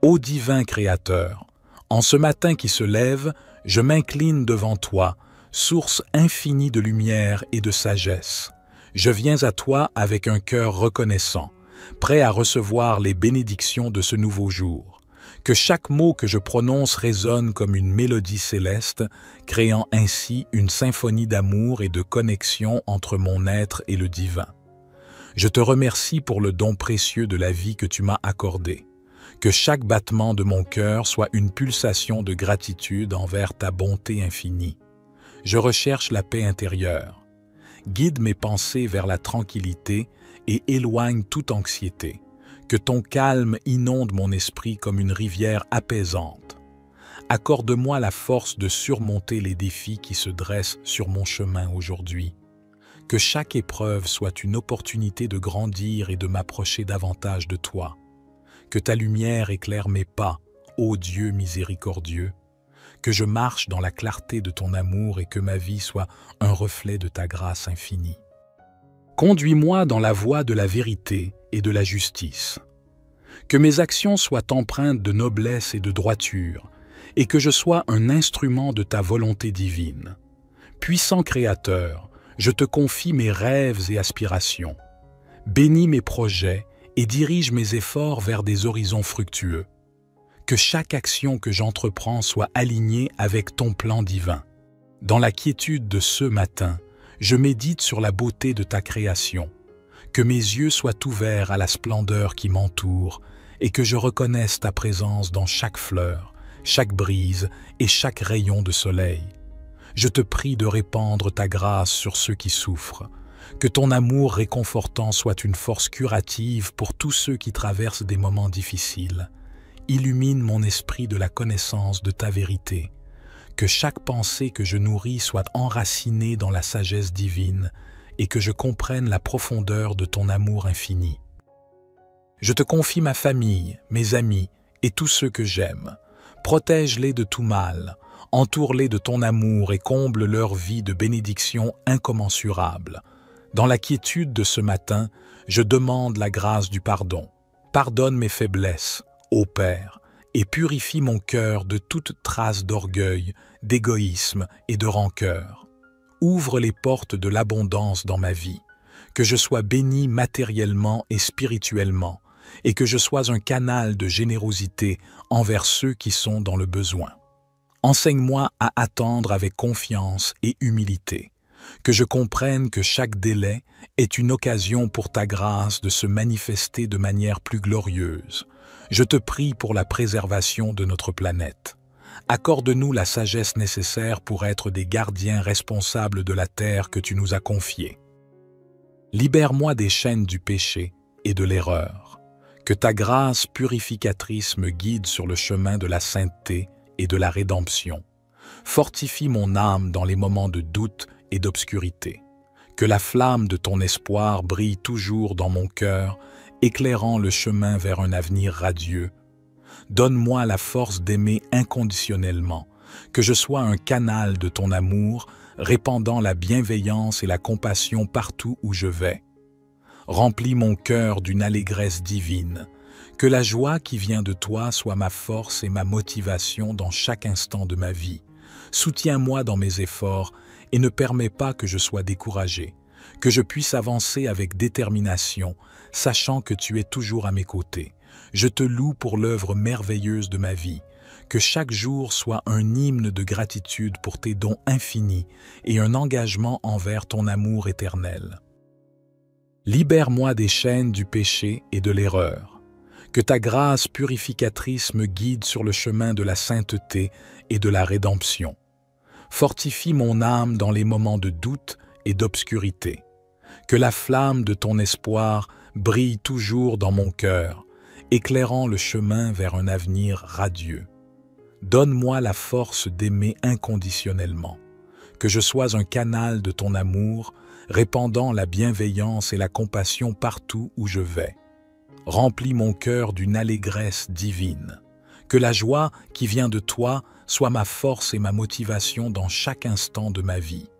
Ô divin Créateur, en ce matin qui se lève, je m'incline devant toi, source infinie de lumière et de sagesse. Je viens à toi avec un cœur reconnaissant, prêt à recevoir les bénédictions de ce nouveau jour. Que chaque mot que je prononce résonne comme une mélodie céleste, créant ainsi une symphonie d'amour et de connexion entre mon être et le divin. Je te remercie pour le don précieux de la vie que tu m'as accordé. Que chaque battement de mon cœur soit une pulsation de gratitude envers ta bonté infinie. Je recherche la paix intérieure. Guide mes pensées vers la tranquillité et éloigne toute anxiété. Que ton calme inonde mon esprit comme une rivière apaisante. Accorde-moi la force de surmonter les défis qui se dressent sur mon chemin aujourd'hui. Que chaque épreuve soit une opportunité de grandir et de m'approcher davantage de toi. Que ta lumière éclaire mes pas, ô Dieu miséricordieux. Que je marche dans la clarté de ton amour et que ma vie soit un reflet de ta grâce infinie. Conduis-moi dans la voie de la vérité et de la justice. Que mes actions soient empreintes de noblesse et de droiture, et que je sois un instrument de ta volonté divine. Puissant Créateur, je te confie mes rêves et aspirations. Bénis mes projets et dirige mes efforts vers des horizons fructueux. Que chaque action que j'entreprends soit alignée avec ton plan divin. Dans la quiétude de ce matin, je médite sur la beauté de ta création. Que mes yeux soient ouverts à la splendeur qui m'entoure et que je reconnaisse ta présence dans chaque fleur, chaque brise et chaque rayon de soleil. Je te prie de répandre ta grâce sur ceux qui souffrent. Que ton amour réconfortant soit une force curative pour tous ceux qui traversent des moments difficiles. Illumine mon esprit de la connaissance de ta vérité. Que chaque pensée que je nourris soit enracinée dans la sagesse divine et que je comprenne la profondeur de ton amour infini. Je te confie ma famille, mes amis et tous ceux que j'aime. Protège-les de tout mal, entoure-les de ton amour et comble leur vie de bénédictions incommensurables. Dans la quiétude de ce matin, je demande la grâce du pardon. Pardonne mes faiblesses, ô Père, et purifie mon cœur de toute trace d'orgueil, d'égoïsme et de rancœur. Ouvre les portes de l'abondance dans ma vie, que je sois béni matériellement et spirituellement, et que je sois un canal de générosité envers ceux qui sont dans le besoin. Enseigne-moi à attendre avec confiance et humilité, que je comprenne que chaque délai est une occasion pour ta grâce de se manifester de manière plus glorieuse. Je te prie pour la préservation de notre planète. Accorde-nous la sagesse nécessaire pour être des gardiens responsables de la terre que tu nous as confiée. Libère-moi des chaînes du péché et de l'erreur. Que ta grâce purificatrice me guide sur le chemin de la sainteté et de la rédemption. Fortifie mon âme dans les moments de doute et d'obscurité. Que la flamme de ton espoir brille toujours dans mon cœur, éclairant le chemin vers un avenir radieux. Donne-moi la force d'aimer inconditionnellement, que je sois un canal de ton amour, répandant la bienveillance et la compassion partout où je vais. Remplis mon cœur d'une allégresse divine, que la joie qui vient de toi soit ma force et ma motivation dans chaque instant de ma vie. Soutiens-moi dans mes efforts et ne permets pas que je sois découragé, que je puisse avancer avec détermination, sachant que tu es toujours à mes côtés. Je te loue pour l'œuvre merveilleuse de ma vie, que chaque jour soit un hymne de gratitude pour tes dons infinis et un engagement envers ton amour éternel. Libère-moi des chaînes du péché et de l'erreur, que ta grâce purificatrice me guide sur le chemin de la sainteté et de la rédemption. Fortifie mon âme dans les moments de doute et d'obscurité, que la flamme de ton espoir brille toujours dans mon cœur, éclairant le chemin vers un avenir radieux. Donne-moi la force d'aimer inconditionnellement, que je sois un canal de ton amour, répandant la bienveillance et la compassion partout où je vais. Remplis mon cœur d'une allégresse divine, que la joie qui vient de toi soit ma force et ma motivation dans chaque instant de ma vie.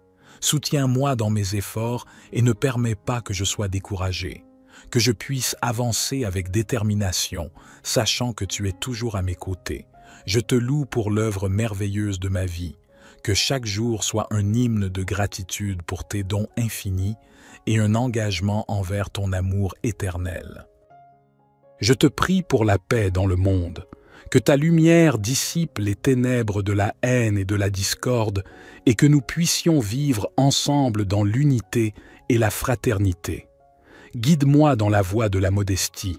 Soutiens-moi dans mes efforts et ne permets pas que je sois découragé. que je puisse avancer avec détermination, sachant que tu es toujours à mes côtés. Je te loue pour l'œuvre merveilleuse de ma vie, que chaque jour soit un hymne de gratitude pour tes dons infinis et un engagement envers ton amour éternel. Je te prie pour la paix dans le monde, que ta lumière dissipe les ténèbres de la haine et de la discorde et que nous puissions vivre ensemble dans l'unité et la fraternité. Guide-moi dans la voie de la modestie,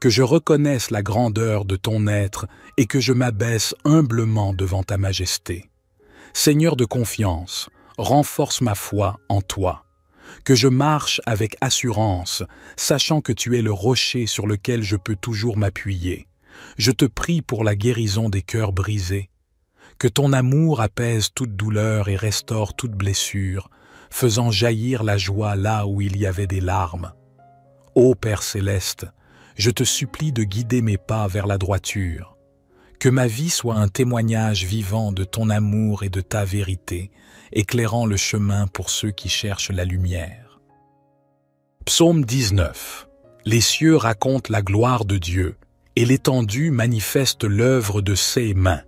que je reconnaisse la grandeur de ton être et que je m'abaisse humblement devant ta majesté. Seigneur de confiance, renforce ma foi en toi, que je marche avec assurance, sachant que tu es le rocher sur lequel je peux toujours m'appuyer. Je te prie pour la guérison des cœurs brisés, que ton amour apaise toute douleur et restaure toute blessure, faisant jaillir la joie là où il y avait des larmes. Ô Père céleste, je te supplie de guider mes pas vers la droiture, que ma vie soit un témoignage vivant de ton amour et de ta vérité, éclairant le chemin pour ceux qui cherchent la lumière. Psaume 19. Les cieux racontent la gloire de Dieu, et l'étendue manifeste l'œuvre de ses mains.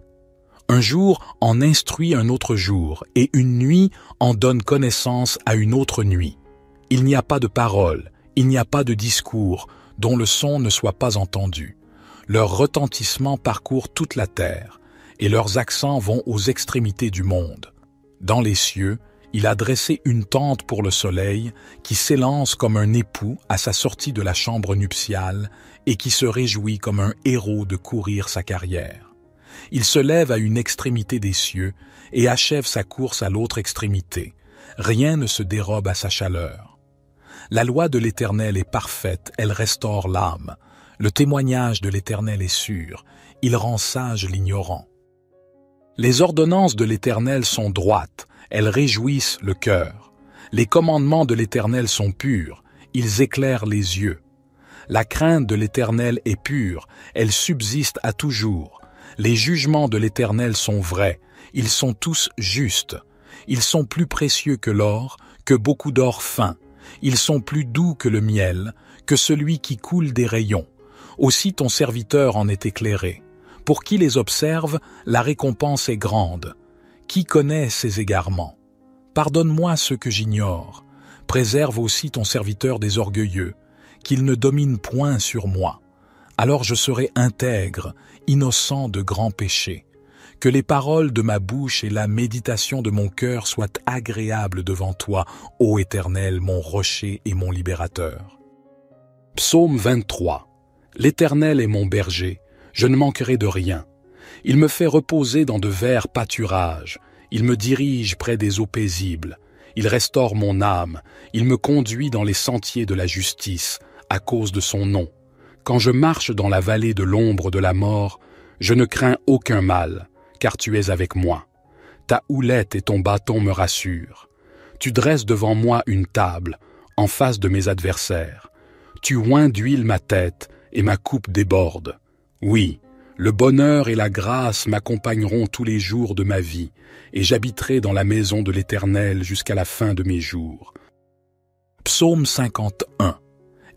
Un jour en instruit un autre jour, et une nuit en donne connaissance à une autre nuit. Il n'y a pas de parole, il n'y a pas de discours, dont le son ne soit pas entendu. Leur retentissement parcourt toute la terre, et leurs accents vont aux extrémités du monde. Dans les cieux, il a dressé une tente pour le soleil, qui s'élance comme un époux à sa sortie de la chambre nuptiale, et qui se réjouit comme un héros de courir sa carrière. Il se lève à une extrémité des cieux, et achève sa course à l'autre extrémité. Rien ne se dérobe à sa chaleur. La loi de l'Éternel est parfaite, elle restaure l'âme. Le témoignage de l'Éternel est sûr, il rend sage l'ignorant. Les ordonnances de l'Éternel sont droites, elles réjouissent le cœur. Les commandements de l'Éternel sont purs, ils éclairent les yeux. La crainte de l'Éternel est pure, elle subsiste à toujours. Les jugements de l'Éternel sont vrais, ils sont tous justes. Ils sont plus précieux que l'or, que beaucoup d'or fin. Ils sont plus doux que le miel, que celui qui coule des rayons. Aussi ton serviteur en est éclairé. Pour qui les observe, la récompense est grande. Qui connaît ses égarements? Pardonne-moi ce que j'ignore. Préserve aussi ton serviteur des orgueilleux, qu'il ne domine point sur moi. Alors je serai intègre, innocent de grands péchés. Que les paroles de ma bouche et la méditation de mon cœur soient agréables devant toi, ô Éternel, mon rocher et mon libérateur. Psaume 23. L'Éternel est mon berger, je ne manquerai de rien. Il me fait reposer dans de verts pâturages, il me dirige près des eaux paisibles, il restaure mon âme, il me conduit dans les sentiers de la justice, à cause de son nom. Quand je marche dans la vallée de l'ombre de la mort, je ne crains aucun mal, car tu es avec moi. Ta houlette et ton bâton me rassurent. Tu dresses devant moi une table, en face de mes adversaires. Tu oins d'huile ma tête, et ma coupe déborde. Oui, le bonheur et la grâce m'accompagneront tous les jours de ma vie, et j'habiterai dans la maison de l'Éternel jusqu'à la fin de mes jours. Psaume 51.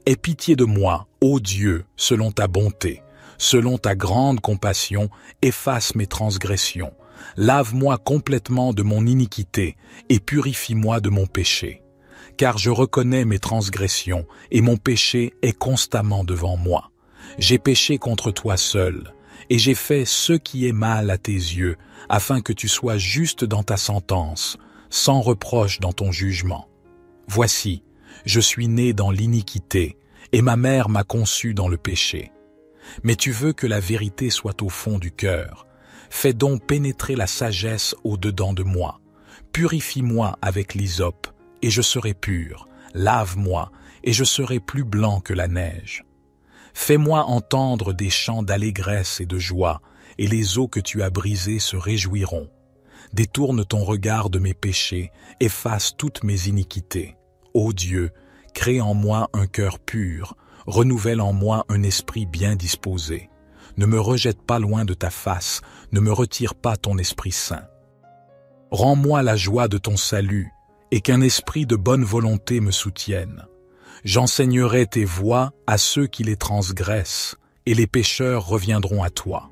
Aie pitié de moi, ô Dieu, selon ta bonté, selon ta grande compassion, efface mes transgressions. Lave-moi complètement de mon iniquité, et purifie-moi de mon péché. Car je reconnais mes transgressions, et mon péché est constamment devant moi. J'ai péché contre toi seul, et j'ai fait ce qui est mal à tes yeux, afin que tu sois juste dans ta sentence, sans reproche dans ton jugement. Voici, je suis né dans l'iniquité, et ma mère m'a conçu dans le péché. Mais tu veux que la vérité soit au fond du cœur. Fais donc pénétrer la sagesse au-dedans de moi. Purifie-moi avec l'hysope, et je serai pur. Lave-moi, et je serai plus blanc que la neige. Fais-moi entendre des chants d'allégresse et de joie, et les eaux que tu as brisées se réjouiront. Détourne ton regard de mes péchés, efface toutes mes iniquités. Ô Dieu, crée en moi un cœur pur, renouvelle en moi un esprit bien disposé. Ne me rejette pas loin de ta face, ne me retire pas ton Esprit Saint. Rends-moi la joie de ton salut, et qu'un esprit de bonne volonté me soutienne. J'enseignerai tes voies à ceux qui les transgressent, et les pécheurs reviendront à toi.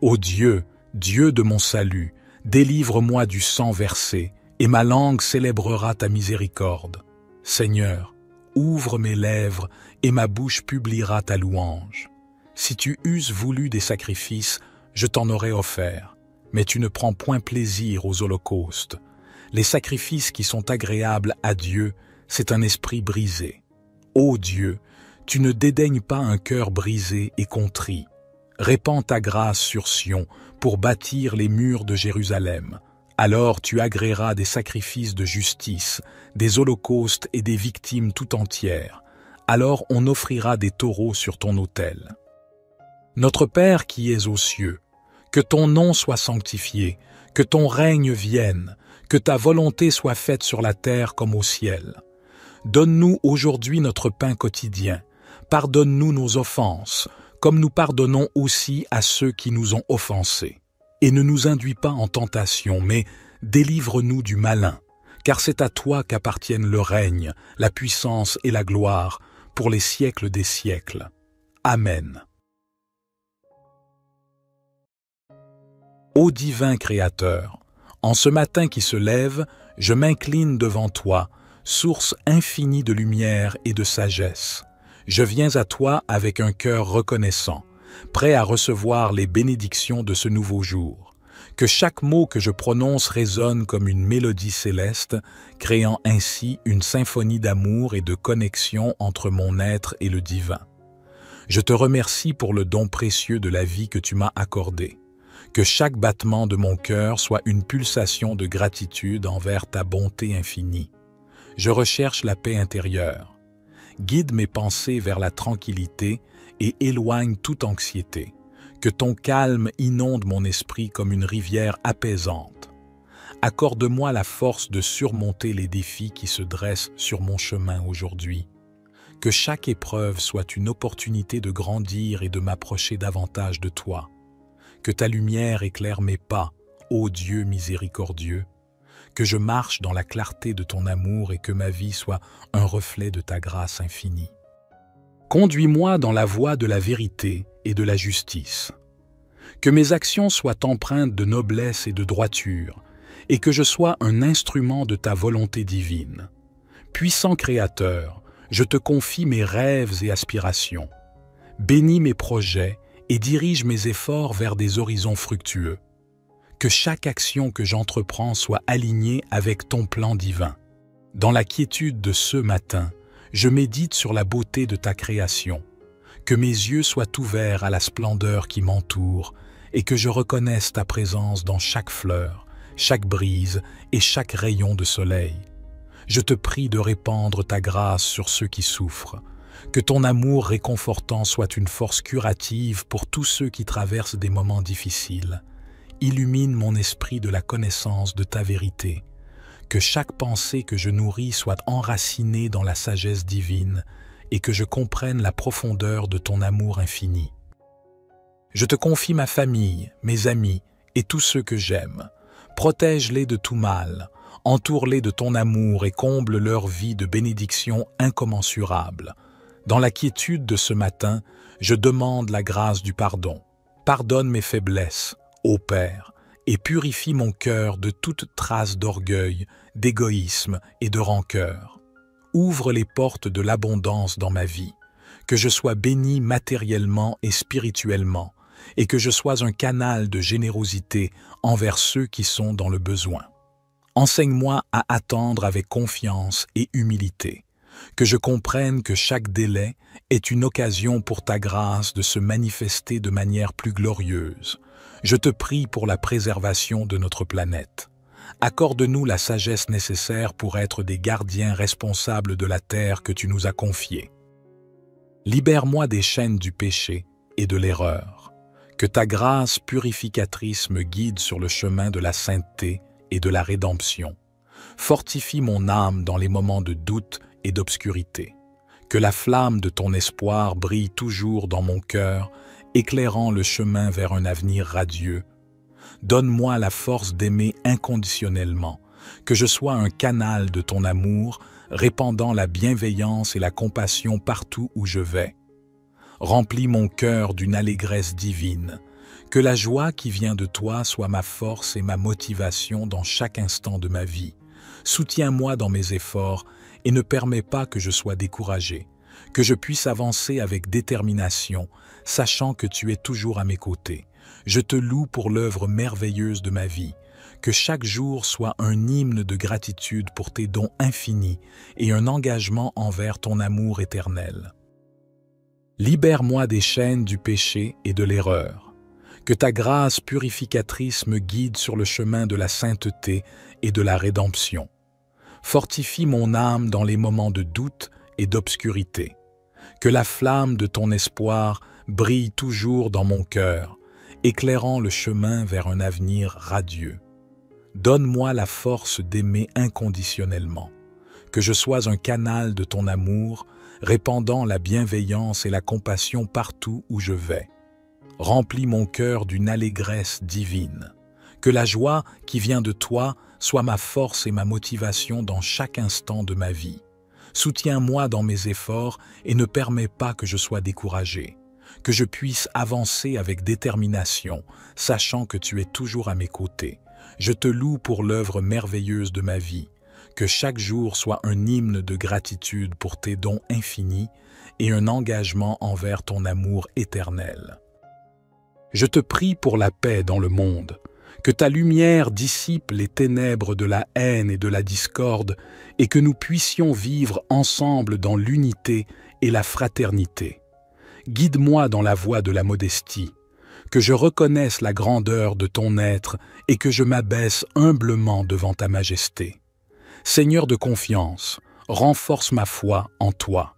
Ô Dieu, Dieu de mon salut, délivre-moi du sang versé, et ma langue célébrera ta miséricorde. Seigneur, ouvre mes lèvres, et ma bouche publiera ta louange. Si tu eusses voulu des sacrifices, je t'en aurais offert, mais tu ne prends point plaisir aux holocaustes. Les sacrifices qui sont agréables à Dieu, c'est un esprit brisé. Ô Dieu, tu ne dédaignes pas un cœur brisé et contrit. Répands ta grâce sur Sion pour bâtir les murs de Jérusalem. Alors tu agréeras des sacrifices de justice, des holocaustes et des victimes tout entières. Alors on offrira des taureaux sur ton autel. Notre Père qui es aux cieux, que ton nom soit sanctifié, que ton règne vienne, que ta volonté soit faite sur la terre comme au ciel. Donne-nous aujourd'hui notre pain quotidien. Pardonne-nous nos offenses, comme nous pardonnons aussi à ceux qui nous ont offensés. Et ne nous induis pas en tentation, mais délivre-nous du malin, car c'est à toi qu'appartiennent le règne, la puissance et la gloire, pour les siècles des siècles. Amen. Ô divin Créateur, en ce matin qui se lève, je m'incline devant toi, source infinie de lumière et de sagesse. Je viens à toi avec un cœur reconnaissant, prêt à recevoir les bénédictions de ce nouveau jour. Que chaque mot que je prononce résonne comme une mélodie céleste, créant ainsi une symphonie d'amour et de connexion entre mon être et le divin. Je te remercie pour le don précieux de la vie que tu m'as accordé. Que chaque battement de mon cœur soit une pulsation de gratitude envers ta bonté infinie. Je recherche la paix intérieure. Guide mes pensées vers la tranquillité et éloigne toute anxiété. Que ton calme inonde mon esprit comme une rivière apaisante. Accorde-moi la force de surmonter les défis qui se dressent sur mon chemin aujourd'hui. Que chaque épreuve soit une opportunité de grandir et de m'approcher davantage de toi. Que ta lumière éclaire mes pas, ô Dieu miséricordieux. Que je marche dans la clarté de ton amour et que ma vie soit un reflet de ta grâce infinie. Conduis-moi dans la voie de la vérité et de la justice. Que mes actions soient empreintes de noblesse et de droiture, et que je sois un instrument de ta volonté divine. Puissant Créateur, je te confie mes rêves et aspirations. Bénis mes projets et dirige mes efforts vers des horizons fructueux. Que chaque action que j'entreprends soit alignée avec ton plan divin. Dans la quiétude de ce matin, je médite sur la beauté de ta création. Que mes yeux soient ouverts à la splendeur qui m'entoure et que je reconnaisse ta présence dans chaque fleur, chaque brise et chaque rayon de soleil. Je te prie de répandre ta grâce sur ceux qui souffrent. Que ton amour réconfortant soit une force curative pour tous ceux qui traversent des moments difficiles. Illumine mon esprit de la connaissance de ta vérité. Que chaque pensée que je nourris soit enracinée dans la sagesse divine et que je comprenne la profondeur de ton amour infini. Je te confie ma famille, mes amis et tous ceux que j'aime. Protège-les de tout mal, entoure-les de ton amour et comble leur vie de bénédictions incommensurables. Dans la quiétude de ce matin, je demande la grâce du pardon. Pardonne mes faiblesses, ô Père, et purifie mon cœur de toute trace d'orgueil, d'égoïsme et de rancœur. Ouvre les portes de l'abondance dans ma vie, que je sois béni matériellement et spirituellement, et que je sois un canal de générosité envers ceux qui sont dans le besoin. Enseigne-moi à attendre avec confiance et humilité, que je comprenne que chaque délai est une occasion pour ta grâce de se manifester de manière plus glorieuse. Je te prie pour la préservation de notre planète. Accorde-nous la sagesse nécessaire pour être des gardiens responsables de la terre que tu nous as confiée. Libère-moi des chaînes du péché et de l'erreur. Que ta grâce purificatrice me guide sur le chemin de la sainteté et de la rédemption. Fortifie mon âme dans les moments de doute et d'obscurité. Que la flamme de ton espoir brille toujours dans mon cœur, éclairant le chemin vers un avenir radieux. Donne-moi la force d'aimer inconditionnellement, que je sois un canal de ton amour répandant la bienveillance et la compassion partout où je vais. Remplis mon cœur d'une allégresse divine. Que la joie qui vient de toi soit ma force et ma motivation dans chaque instant de ma vie. Soutiens-moi dans mes efforts et ne permets pas que je sois découragé, que je puisse avancer avec détermination, sachant que tu es toujours à mes côtés. Je te loue pour l'œuvre merveilleuse de ma vie. Que chaque jour soit un hymne de gratitude pour tes dons infinis et un engagement envers ton amour éternel. Libère-moi des chaînes du péché et de l'erreur. Que ta grâce purificatrice me guide sur le chemin de la sainteté et de la rédemption. Fortifie mon âme dans les moments de doute et d'obscurité. Que la flamme de ton espoir brille toujours dans mon cœur, éclairant le chemin vers un avenir radieux. Donne-moi la force d'aimer inconditionnellement, que je sois un canal de ton amour, répandant la bienveillance et la compassion partout où je vais. Remplis mon cœur d'une allégresse divine, que la joie qui vient de toi soit ma force et ma motivation dans chaque instant de ma vie. Soutiens-moi dans mes efforts et ne permets pas que je sois découragé, que je puisse avancer avec détermination, sachant que tu es toujours à mes côtés. Je te loue pour l'œuvre merveilleuse de ma vie, que chaque jour soit un hymne de gratitude pour tes dons infinis et un engagement envers ton amour éternel. Je te prie pour la paix dans le monde, que ta lumière dissipe les ténèbres de la haine et de la discorde et que nous puissions vivre ensemble dans l'unité et la fraternité. Guide-moi dans la voie de la modestie, que je reconnaisse la grandeur de ton être et que je m'abaisse humblement devant ta majesté. Seigneur de confiance, renforce ma foi en toi.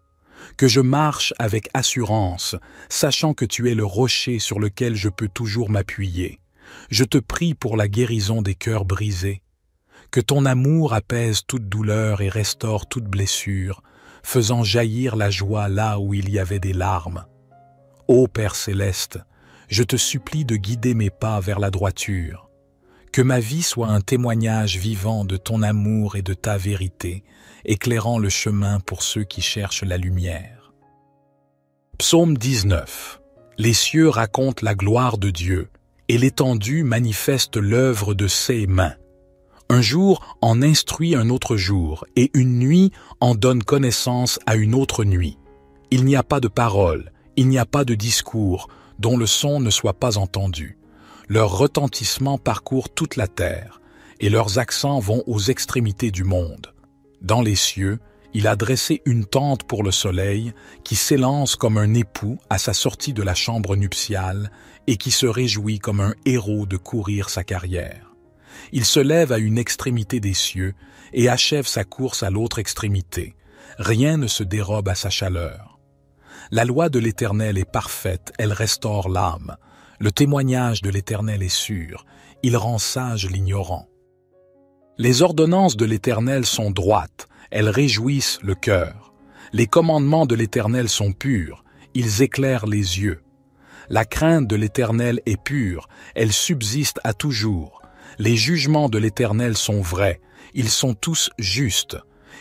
Que je marche avec assurance, sachant que tu es le rocher sur lequel je peux toujours m'appuyer. Je te prie pour la guérison des cœurs brisés. Que ton amour apaise toute douleur et restaure toute blessure, faisant jaillir la joie là où il y avait des larmes. Ô Père céleste, je te supplie de guider mes pas vers la droiture. Que ma vie soit un témoignage vivant de ton amour et de ta vérité, éclairant le chemin pour ceux qui cherchent la lumière. Psaume 19. Les cieux racontent la gloire de Dieu, et l'étendue manifeste l'œuvre de ses mains. Un jour en instruit un autre jour, et une nuit en donne connaissance à une autre nuit. Il n'y a pas de parole, il n'y a pas de discours, dont le son ne soit pas entendu. Leur retentissement parcourt toute la terre, et leurs accents vont aux extrémités du monde. Dans les cieux, il a dressé une tente pour le soleil, qui s'élance comme un époux à sa sortie de la chambre nuptiale, et qui se réjouit comme un héros de courir sa carrière. Il se lève à une extrémité des cieux, et achève sa course à l'autre extrémité. Rien ne se dérobe à sa chaleur. La loi de l'Éternel est parfaite, elle restaure l'âme. Le témoignage de l'Éternel est sûr, il rend sage l'ignorant. Les ordonnances de l'Éternel sont droites, elles réjouissent le cœur. Les commandements de l'Éternel sont purs, ils éclairent les yeux. La crainte de l'Éternel est pure, elle subsiste à toujours. Les jugements de l'Éternel sont vrais, ils sont tous justes.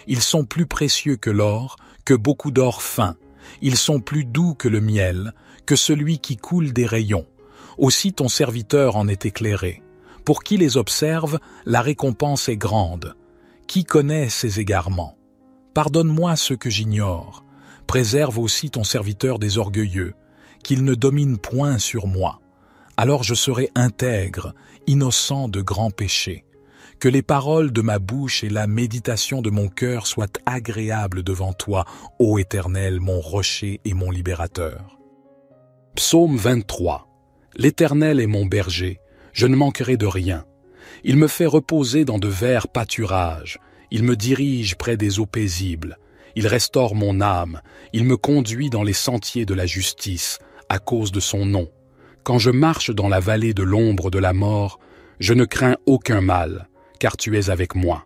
Ils sont plus précieux que l'or, que beaucoup d'or fin. Ils sont plus doux que le miel, que celui qui coule des rayons. Aussi ton serviteur en est éclairé. Pour qui les observe, la récompense est grande. Qui connaît ses égarements? Pardonne-moi ce que j'ignore. Préserve aussi ton serviteur des orgueilleux, qu'il ne domine point sur moi. Alors je serai intègre, innocent de grands péchés. Que les paroles de ma bouche et la méditation de mon cœur soient agréables devant toi, ô Éternel, mon rocher et mon libérateur. Psaume 23. L'Éternel est mon berger, je ne manquerai de rien. Il me fait reposer dans de verts pâturages, il me dirige près des eaux paisibles, il restaure mon âme, il me conduit dans les sentiers de la justice, à cause de son nom. Quand je marche dans la vallée de l'ombre de la mort, je ne crains aucun mal, car tu es avec moi.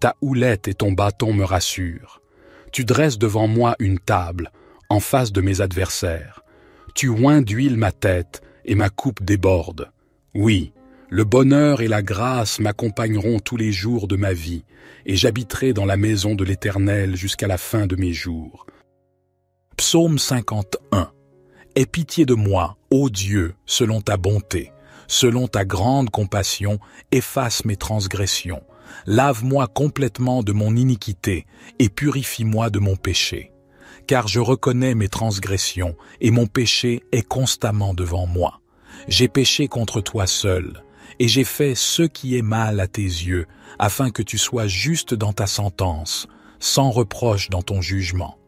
Ta houlette et ton bâton me rassurent. Tu dresses devant moi une table, en face de mes adversaires. Tu oins d'huile ma tête, et ma coupe déborde. Oui, Le bonheur et la grâce m'accompagneront tous les jours de ma vie, et j'habiterai dans la maison de l'Éternel jusqu'à la fin de mes jours. Psaume 51. Aie pitié de moi, ô Dieu, selon ta bonté, selon ta grande compassion, efface mes transgressions. Lave-moi complètement de mon iniquité et purifie-moi de mon péché. Car je reconnais mes transgressions et mon péché est constamment devant moi. J'ai péché contre toi seul et j'ai fait ce qui est mal à tes yeux, afin que tu sois juste dans ta sentence, sans reproche dans ton jugement.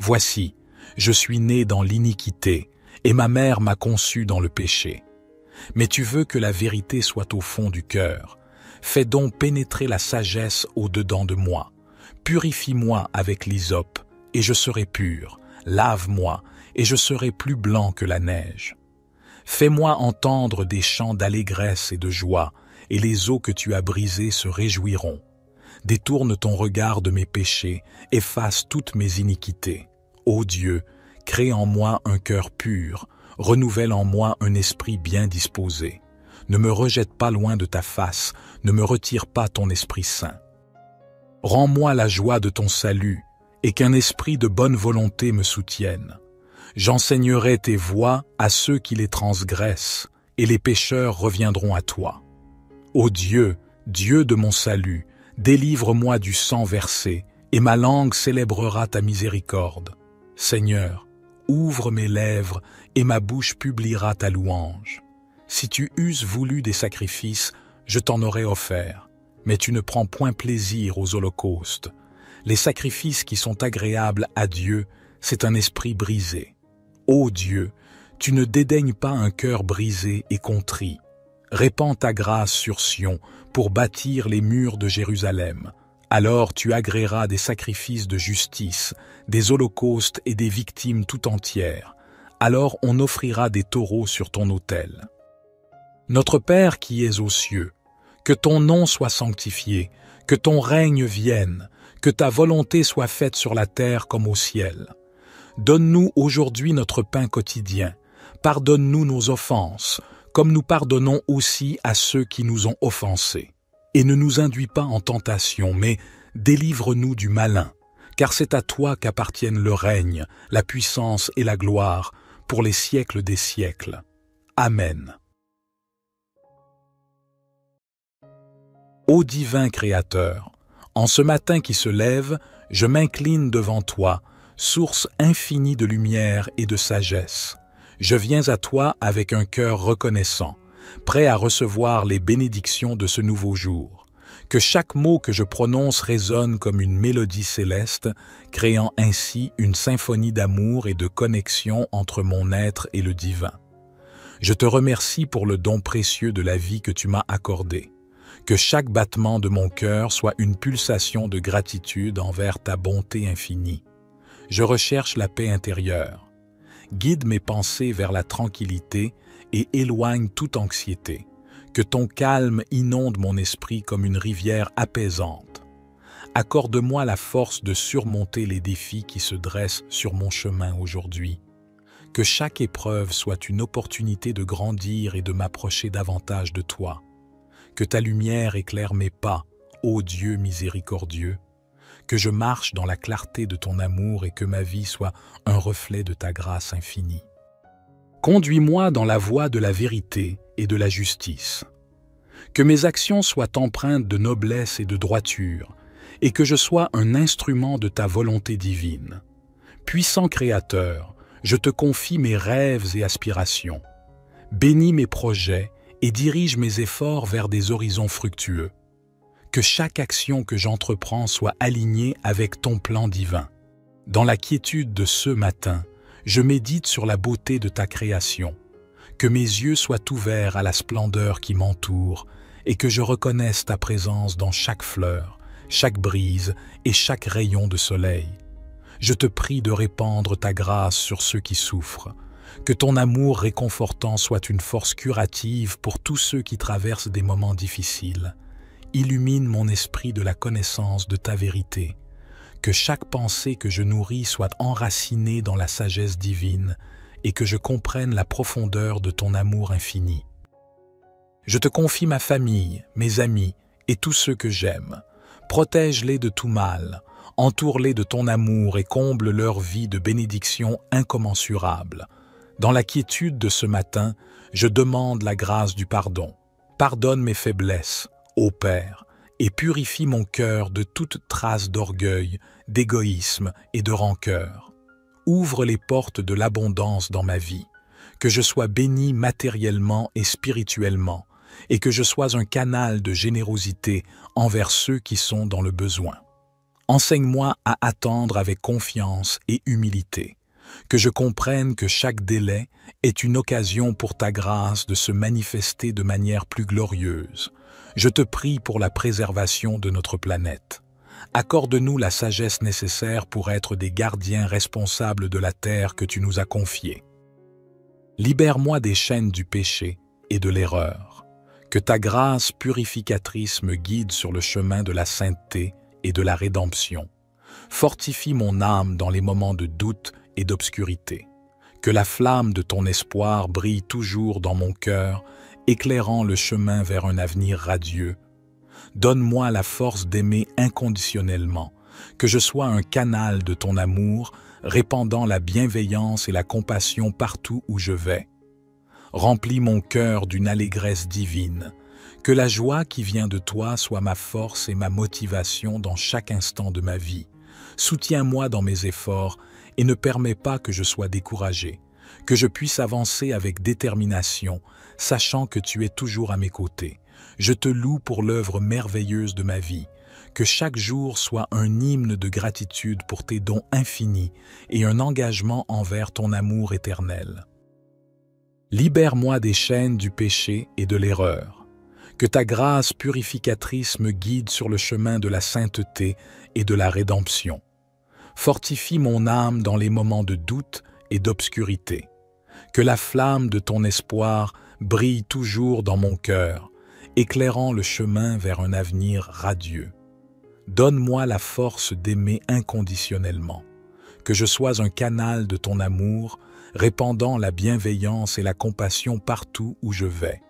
Voici, je suis né dans l'iniquité et ma mère m'a conçu dans le péché. Mais tu veux que la vérité soit au fond du cœur. Fais donc pénétrer la sagesse au-dedans de moi. Purifie-moi avec l'hysope, et je serai pur. Lave-moi, et je serai plus blanc que la neige. Fais-moi entendre des chants d'allégresse et de joie, et les eaux que tu as brisées se réjouiront. Détourne ton regard de mes péchés, efface toutes mes iniquités. Ô Dieu, crée en moi un cœur pur, renouvelle en moi un esprit bien disposé. Ne me rejette pas loin de ta face, ne me retire pas ton Esprit Saint. Rends-moi la joie de ton salut, et qu'un esprit de bonne volonté me soutienne. J'enseignerai tes voies à ceux qui les transgressent, et les pécheurs reviendront à toi. Ô Dieu, Dieu de mon salut, délivre-moi du sang versé, et ma langue célébrera ta miséricorde. Seigneur, ouvre mes lèvres, et ma bouche publiera ta louange. Si tu eusses voulu des sacrifices, je t'en aurais offert, mais tu ne prends point plaisir aux holocaustes. Les sacrifices qui sont agréables à Dieu, c'est un esprit brisé. Ô Dieu, tu ne dédaignes pas un cœur brisé et contrit. Répands ta grâce sur Sion pour bâtir les murs de Jérusalem. Alors tu agréeras des sacrifices de justice, des holocaustes et des victimes tout entières. Alors on offrira des taureaux sur ton autel. Notre Père qui es aux cieux, que ton nom soit sanctifié, que ton règne vienne, que ta volonté soit faite sur la terre comme au ciel. Donne-nous aujourd'hui notre pain quotidien. Pardonne-nous nos offenses, comme nous pardonnons aussi à ceux qui nous ont offensés. Et ne nous induis pas en tentation, mais délivre-nous du malin, car c'est à toi qu'appartiennent le règne, la puissance et la gloire, pour les siècles des siècles. Amen. Ô divin Créateur, en ce matin qui se lève, je m'incline devant toi, source infinie de lumière et de sagesse. Je viens à toi avec un cœur reconnaissant, prêt à recevoir les bénédictions de ce nouveau jour. Que chaque mot que je prononce résonne comme une mélodie céleste, créant ainsi une symphonie d'amour et de connexion entre mon être et le divin. Je te remercie pour le don précieux de la vie que tu m'as accordé. Que chaque battement de mon cœur soit une pulsation de gratitude envers ta bonté infinie. Je recherche la paix intérieure. Guide mes pensées vers la tranquillité et éloigne toute anxiété. Que ton calme inonde mon esprit comme une rivière apaisante. Accorde-moi la force de surmonter les défis qui se dressent sur mon chemin aujourd'hui. Que chaque épreuve soit une opportunité de grandir et de m'approcher davantage de toi. Que ta lumière éclaire mes pas, ô Dieu miséricordieux, que je marche dans la clarté de ton amour et que ma vie soit un reflet de ta grâce infinie. Conduis-moi dans la voie de la vérité et de la justice. Que mes actions soient empreintes de noblesse et de droiture, et que je sois un instrument de ta volonté divine. Puissant Créateur, je te confie mes rêves et aspirations. Bénis mes projets et dirige mes efforts vers des horizons fructueux. Que chaque action que j'entreprends soit alignée avec ton plan divin. Dans la quiétude de ce matin, je médite sur la beauté de ta création. Que mes yeux soient ouverts à la splendeur qui m'entoure et que je reconnaisse ta présence dans chaque fleur, chaque brise et chaque rayon de soleil. Je te prie de répandre ta grâce sur ceux qui souffrent. Que ton amour réconfortant soit une force curative pour tous ceux qui traversent des moments difficiles. Illumine mon esprit de la connaissance de ta vérité. Que chaque pensée que je nourris soit enracinée dans la sagesse divine et que je comprenne la profondeur de ton amour infini. Je te confie ma famille, mes amis et tous ceux que j'aime. Protège-les de tout mal, entoure-les de ton amour et comble leur vie de bénédictions incommensurables. Dans la quiétude de ce matin, je demande la grâce du pardon. Pardonne mes faiblesses, ô Père, et purifie mon cœur de toute trace d'orgueil, d'égoïsme et de rancœur. Ouvre les portes de l'abondance dans ma vie, que je sois béni matériellement et spirituellement, et que je sois un canal de générosité envers ceux qui sont dans le besoin. Enseigne-moi à attendre avec confiance et humilité, que je comprenne que chaque délai est une occasion pour ta grâce de se manifester de manière plus glorieuse. Je te prie pour la préservation de notre planète. Accorde-nous la sagesse nécessaire pour être des gardiens responsables de la terre que tu nous as confiée. Libère-moi des chaînes du péché et de l'erreur. Que ta grâce purificatrice me guide sur le chemin de la sainteté et de la rédemption. Fortifie mon âme dans les moments de doute et d'obscurité. Que la flamme de ton espoir brille toujours dans mon cœur, éclairant le chemin vers un avenir radieux. Donne-moi la force d'aimer inconditionnellement, que je sois un canal de ton amour, répandant la bienveillance et la compassion partout où je vais. Remplis mon cœur d'une allégresse divine, que la joie qui vient de toi soit ma force et ma motivation dans chaque instant de ma vie. Soutiens-moi dans mes efforts et ne permets pas que je sois découragé, que je puisse avancer avec détermination, sachant que tu es toujours à mes côtés. Je te loue pour l'œuvre merveilleuse de ma vie, que chaque jour soit un hymne de gratitude pour tes dons infinis et un engagement envers ton amour éternel. Libère-moi des chaînes du péché et de l'erreur, que ta grâce purificatrice me guide sur le chemin de la sainteté et de la rédemption. Fortifie mon âme dans les moments de doute et d'obscurité. Que la flamme de ton espoir brille toujours dans mon cœur, éclairant le chemin vers un avenir radieux. Donne-moi la force d'aimer inconditionnellement, que je sois un canal de ton amour, répandant la bienveillance et la compassion partout où je vais.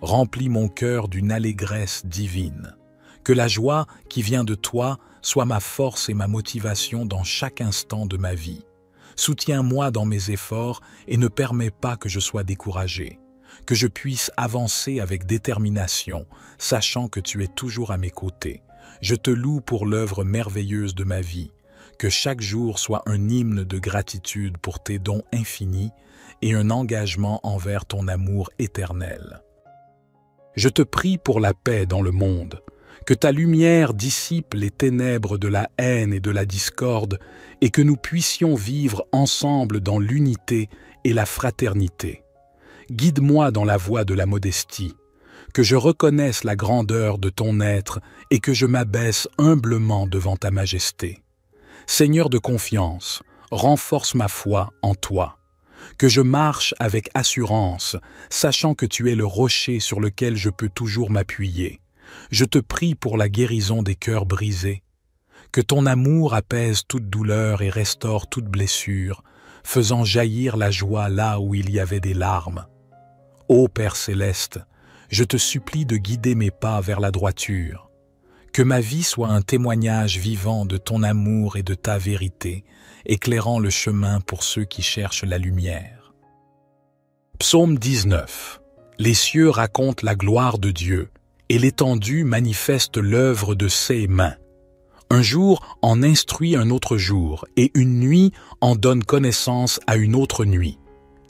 Remplis mon cœur d'une allégresse divine, que la joie qui vient de toi soit ma force et ma motivation dans chaque instant de ma vie. Soutiens-moi dans mes efforts et ne permets pas que je sois découragé, que je puisse avancer avec détermination, sachant que tu es toujours à mes côtés. Je te loue pour l'œuvre merveilleuse de ma vie, que chaque jour soit un hymne de gratitude pour tes dons infinis et un engagement envers ton amour éternel. Je te prie pour la paix dans le monde, que ta lumière dissipe les ténèbres de la haine et de la discorde et que nous puissions vivre ensemble dans l'unité et la fraternité. Guide-moi dans la voie de la modestie, que je reconnaisse la grandeur de ton être et que je m'abaisse humblement devant ta majesté. Seigneur de confiance, renforce ma foi en toi, que je marche avec assurance, sachant que tu es le rocher sur lequel je peux toujours m'appuyer. Je te prie pour la guérison des cœurs brisés, que ton amour apaise toute douleur et restaure toute blessure, faisant jaillir la joie là où il y avait des larmes. Ô Père céleste, je te supplie de guider mes pas vers la droiture, que ma vie soit un témoignage vivant de ton amour et de ta vérité, éclairant le chemin pour ceux qui cherchent la lumière. Psaume 19. Les cieux racontent la gloire de Dieu, et l'étendue manifeste l'œuvre de ses mains. Un jour en instruit un autre jour, et une nuit en donne connaissance à une autre nuit.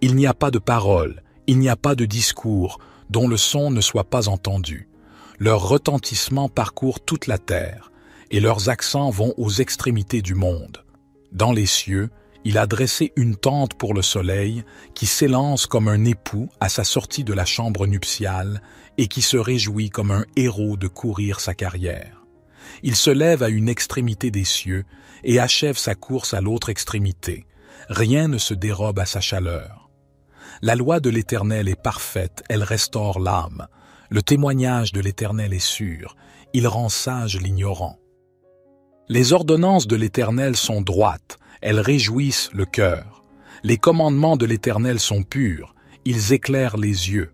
Il n'y a pas de parole, il n'y a pas de discours, dont le son ne soit pas entendu. Leur retentissement parcourt toute la terre, et leurs accents vont aux extrémités du monde. Dans les cieux, il a dressé une tente pour le soleil, qui s'élance comme un époux à sa sortie de la chambre nuptiale, et qui se réjouit comme un héros de courir sa carrière. Il se lève à une extrémité des cieux et achève sa course à l'autre extrémité. Rien ne se dérobe à sa chaleur. La loi de l'Éternel est parfaite, elle restaure l'âme. Le témoignage de l'Éternel est sûr, il rend sage l'ignorant. Les ordonnances de l'Éternel sont droites, elles réjouissent le cœur. Les commandements de l'Éternel sont purs, ils éclairent les yeux.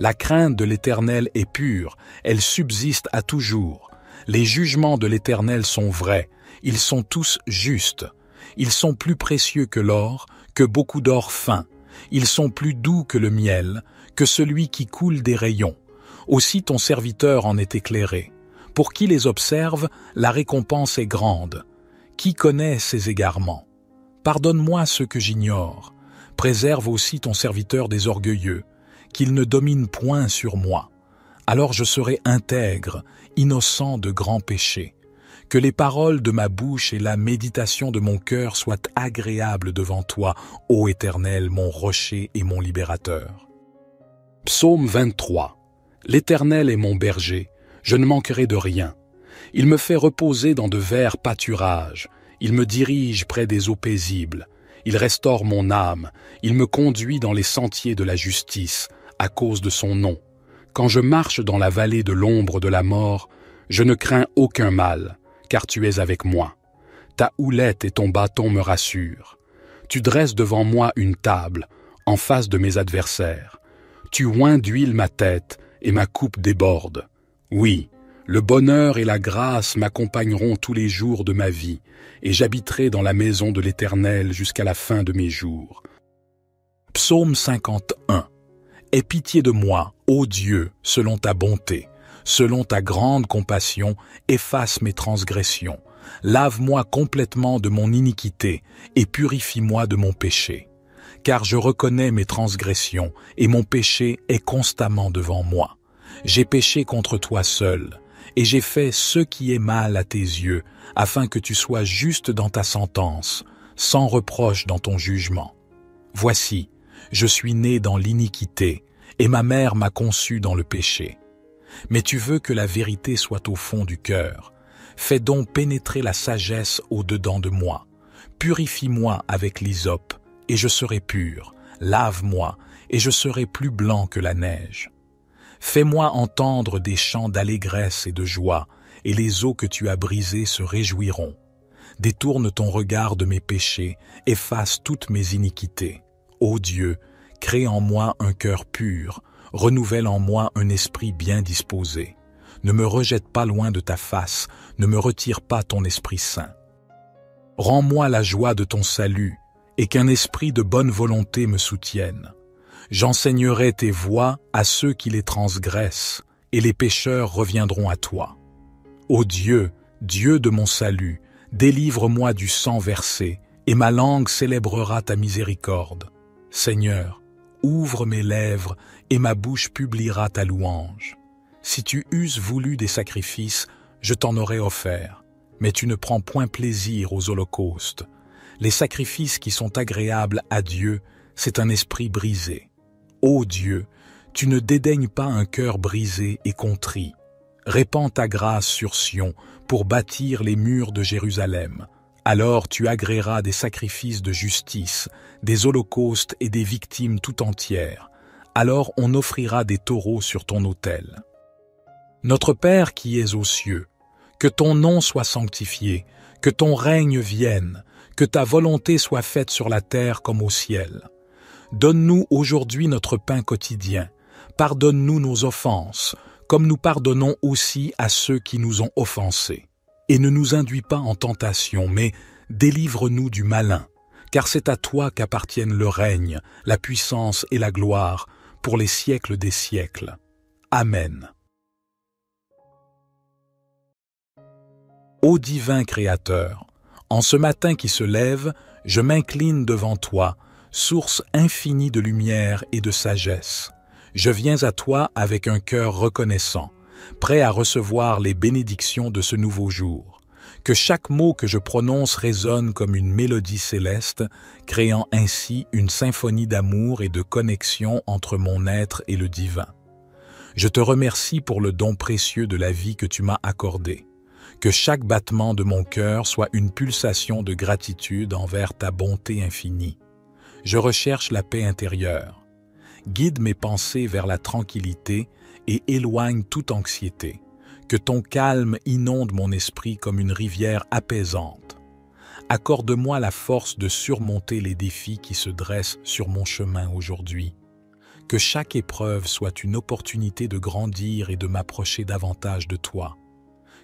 La crainte de l'Éternel est pure, elle subsiste à toujours. Les jugements de l'Éternel sont vrais, ils sont tous justes. Ils sont plus précieux que l'or, que beaucoup d'or fin. Ils sont plus doux que le miel, que celui qui coule des rayons. Aussi ton serviteur en est éclairé. Pour qui les observe, la récompense est grande. Qui connaît ses égarements? Pardonne-moi ce que j'ignore. Préserve aussi ton serviteur des orgueilleux, qu'il ne domine point sur moi. Alors je serai intègre, innocent de grands péchés. Que les paroles de ma bouche et la méditation de mon cœur soient agréables devant toi, ô Éternel, mon rocher et mon libérateur. Psaume 23. L'Éternel est mon berger, je ne manquerai de rien. Il me fait reposer dans de verts pâturages, il me dirige près des eaux paisibles, il restaure mon âme, il me conduit dans les sentiers de la justice, à cause de son nom. Quand je marche dans la vallée de l'ombre de la mort, je ne crains aucun mal, car tu es avec moi. Ta houlette et ton bâton me rassurent. Tu dresses devant moi une table, en face de mes adversaires. Tu oins d'huile ma tête, et ma coupe déborde. Oui, le bonheur et la grâce m'accompagneront tous les jours de ma vie, et j'habiterai dans la maison de l'Éternel jusqu'à la fin de mes jours. Psaume 51. Aie pitié de moi, ô Dieu, selon ta bonté. Selon ta grande compassion, efface mes transgressions. Lave-moi complètement de mon iniquité et purifie-moi de mon péché. Car je reconnais mes transgressions et mon péché est constamment devant moi. J'ai péché contre toi seul et j'ai fait ce qui est mal à tes yeux, afin que tu sois juste dans ta sentence, sans reproche dans ton jugement. Voici, je suis né dans l'iniquité et ma mère m'a conçu dans le péché. Mais tu veux que la vérité soit au fond du cœur. Fais donc pénétrer la sagesse au-dedans de moi. Purifie-moi avec l'hysope, et je serai pur. Lave-moi, et je serai plus blanc que la neige. Fais-moi entendre des chants d'allégresse et de joie, et les eaux que tu as brisées se réjouiront. Détourne ton regard de mes péchés, efface toutes mes iniquités. Ô Dieu, crée en moi un cœur pur, renouvelle en moi un esprit bien disposé. Ne me rejette pas loin de ta face, ne me retire pas ton esprit saint. Rends-moi la joie de ton salut, et qu'un esprit de bonne volonté me soutienne. J'enseignerai tes voies à ceux qui les transgressent, et les pécheurs reviendront à toi. Ô Dieu, Dieu de mon salut, délivre-moi du sang versé, et ma langue célébrera ta miséricorde. Seigneur, ouvre mes lèvres, et ma bouche publiera ta louange. Si tu eusses voulu des sacrifices, je t'en aurais offert, mais tu ne prends point plaisir aux holocaustes. Les sacrifices qui sont agréables à Dieu, c'est un esprit brisé. Ô Dieu, tu ne dédaignes pas un cœur brisé et contrit. Répands ta grâce sur Sion pour bâtir les murs de Jérusalem. Alors tu agréeras des sacrifices de justice, des holocaustes et des victimes tout entières. Alors on offrira des taureaux sur ton autel. Notre Père qui es aux cieux, que ton nom soit sanctifié, que ton règne vienne, que ta volonté soit faite sur la terre comme au ciel. Donne-nous aujourd'hui notre pain quotidien. Pardonne-nous nos offenses, comme nous pardonnons aussi à ceux qui nous ont offensés. Et ne nous induis pas en tentation, mais délivre-nous du malin, car c'est à toi qu'appartiennent le règne, la puissance et la gloire, pour les siècles des siècles. Amen. Ô divin Créateur, en ce matin qui se lève, je m'incline devant toi, source infinie de lumière et de sagesse. Je viens à toi avec un cœur reconnaissant, prêt à recevoir les bénédictions de ce nouveau jour. Que chaque mot que je prononce résonne comme une mélodie céleste, créant ainsi une symphonie d'amour et de connexion entre mon être et le divin. Je te remercie pour le don précieux de la vie que tu m'as accordé. Que chaque battement de mon cœur soit une pulsation de gratitude envers ta bonté infinie. Je recherche la paix intérieure. Guide mes pensées vers la tranquillité et éloigne toute anxiété. Que ton calme inonde mon esprit comme une rivière apaisante. Accorde-moi la force de surmonter les défis qui se dressent sur mon chemin aujourd'hui. que chaque épreuve soit une opportunité de grandir et de m'approcher davantage de toi.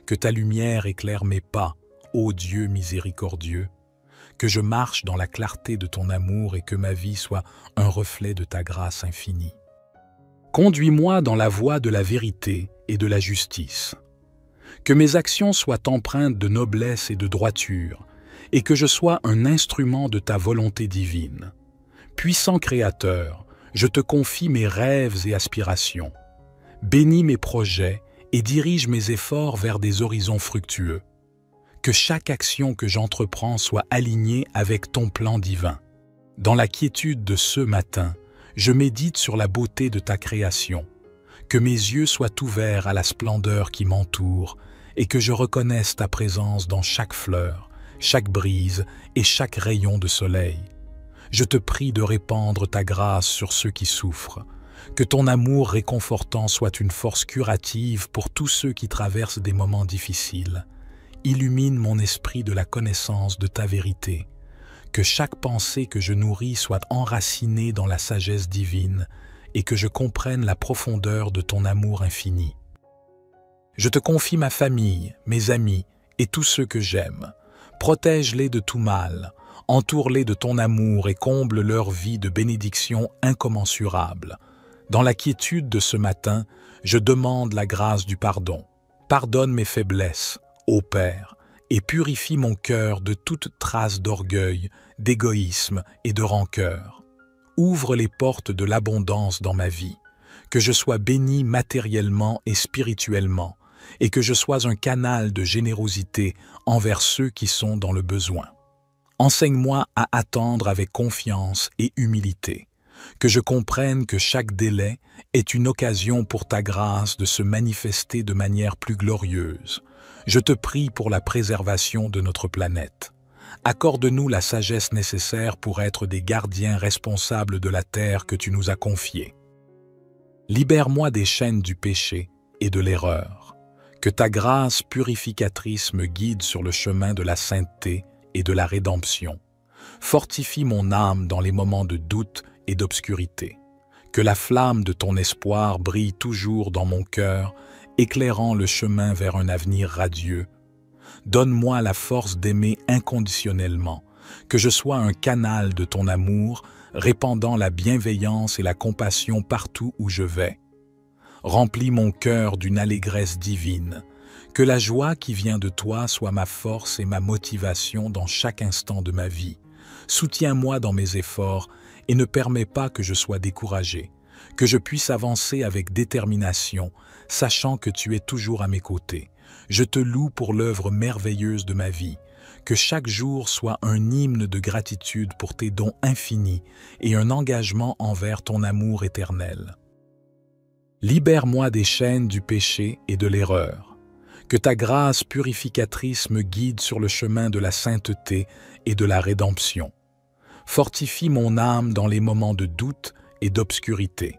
Que ta lumière éclaire mes pas, ô Dieu miséricordieux, que je marche dans la clarté de ton amour et que ma vie soit un reflet de ta grâce infinie. Conduis-moi dans la voie de la vérité et de la justice. Que mes actions soient empreintes de noblesse et de droiture, et que je sois un instrument de ta volonté divine. Puissant Créateur, je te confie mes rêves et aspirations. Bénis mes projets et dirige mes efforts vers des horizons fructueux. Que chaque action que j'entreprends soit alignée avec ton plan divin. Dans la quiétude de ce matin, je médite sur la beauté de ta création. Que mes yeux soient ouverts à la splendeur qui m'entoure et que je reconnaisse ta présence dans chaque fleur, chaque brise et chaque rayon de soleil. Je te prie de répandre ta grâce sur ceux qui souffrent. Que ton amour réconfortant soit une force curative pour tous ceux qui traversent des moments difficiles. Illumine mon esprit de la connaissance de ta vérité. Que chaque pensée que je nourris soit enracinée dans la sagesse divine et que je comprenne la profondeur de ton amour infini. Je te confie ma famille, mes amis et tous ceux que j'aime. Protège-les de tout mal, entoure-les de ton amour et comble leur vie de bénédictions incommensurables. Dans la quiétude de ce matin, je demande la grâce du pardon. Pardonne mes faiblesses, ô Père, et purifie mon cœur de toute trace d'orgueil, d'égoïsme et de rancœur. Ouvre les portes de l'abondance dans ma vie, que je sois béni matériellement et spirituellement, et que je sois un canal de générosité envers ceux qui sont dans le besoin. Enseigne-moi à attendre avec confiance et humilité, que je comprenne que chaque délai est une occasion pour ta grâce de se manifester de manière plus glorieuse. Je te prie pour la préservation de notre planète. Accorde-nous la sagesse nécessaire pour être des gardiens responsables de la terre que tu nous as confiée. Libère-moi des chaînes du péché et de l'erreur. Que ta grâce purificatrice me guide sur le chemin de la sainteté et de la rédemption. Fortifie mon âme dans les moments de doute et d'obscurité. Que la flamme de ton espoir brille toujours dans mon cœur, éclairant le chemin vers un avenir radieux. Donne-moi la force d'aimer inconditionnellement, que je sois un canal de ton amour, répandant la bienveillance et la compassion partout où je vais. Remplis mon cœur d'une allégresse divine, que la joie qui vient de toi soit ma force et ma motivation dans chaque instant de ma vie. Soutiens-moi dans mes efforts et ne permets pas que je sois découragé, que je puisse avancer avec détermination, sachant que tu es toujours à mes côtés. Je te loue pour l'œuvre merveilleuse de ma vie, que chaque jour soit un hymne de gratitude pour tes dons infinis et un engagement envers ton amour éternel. Libère-moi des chaînes du péché et de l'erreur, que ta grâce purificatrice me guide sur le chemin de la sainteté et de la rédemption. Fortifie mon âme dans les moments de doute et d'obscurité,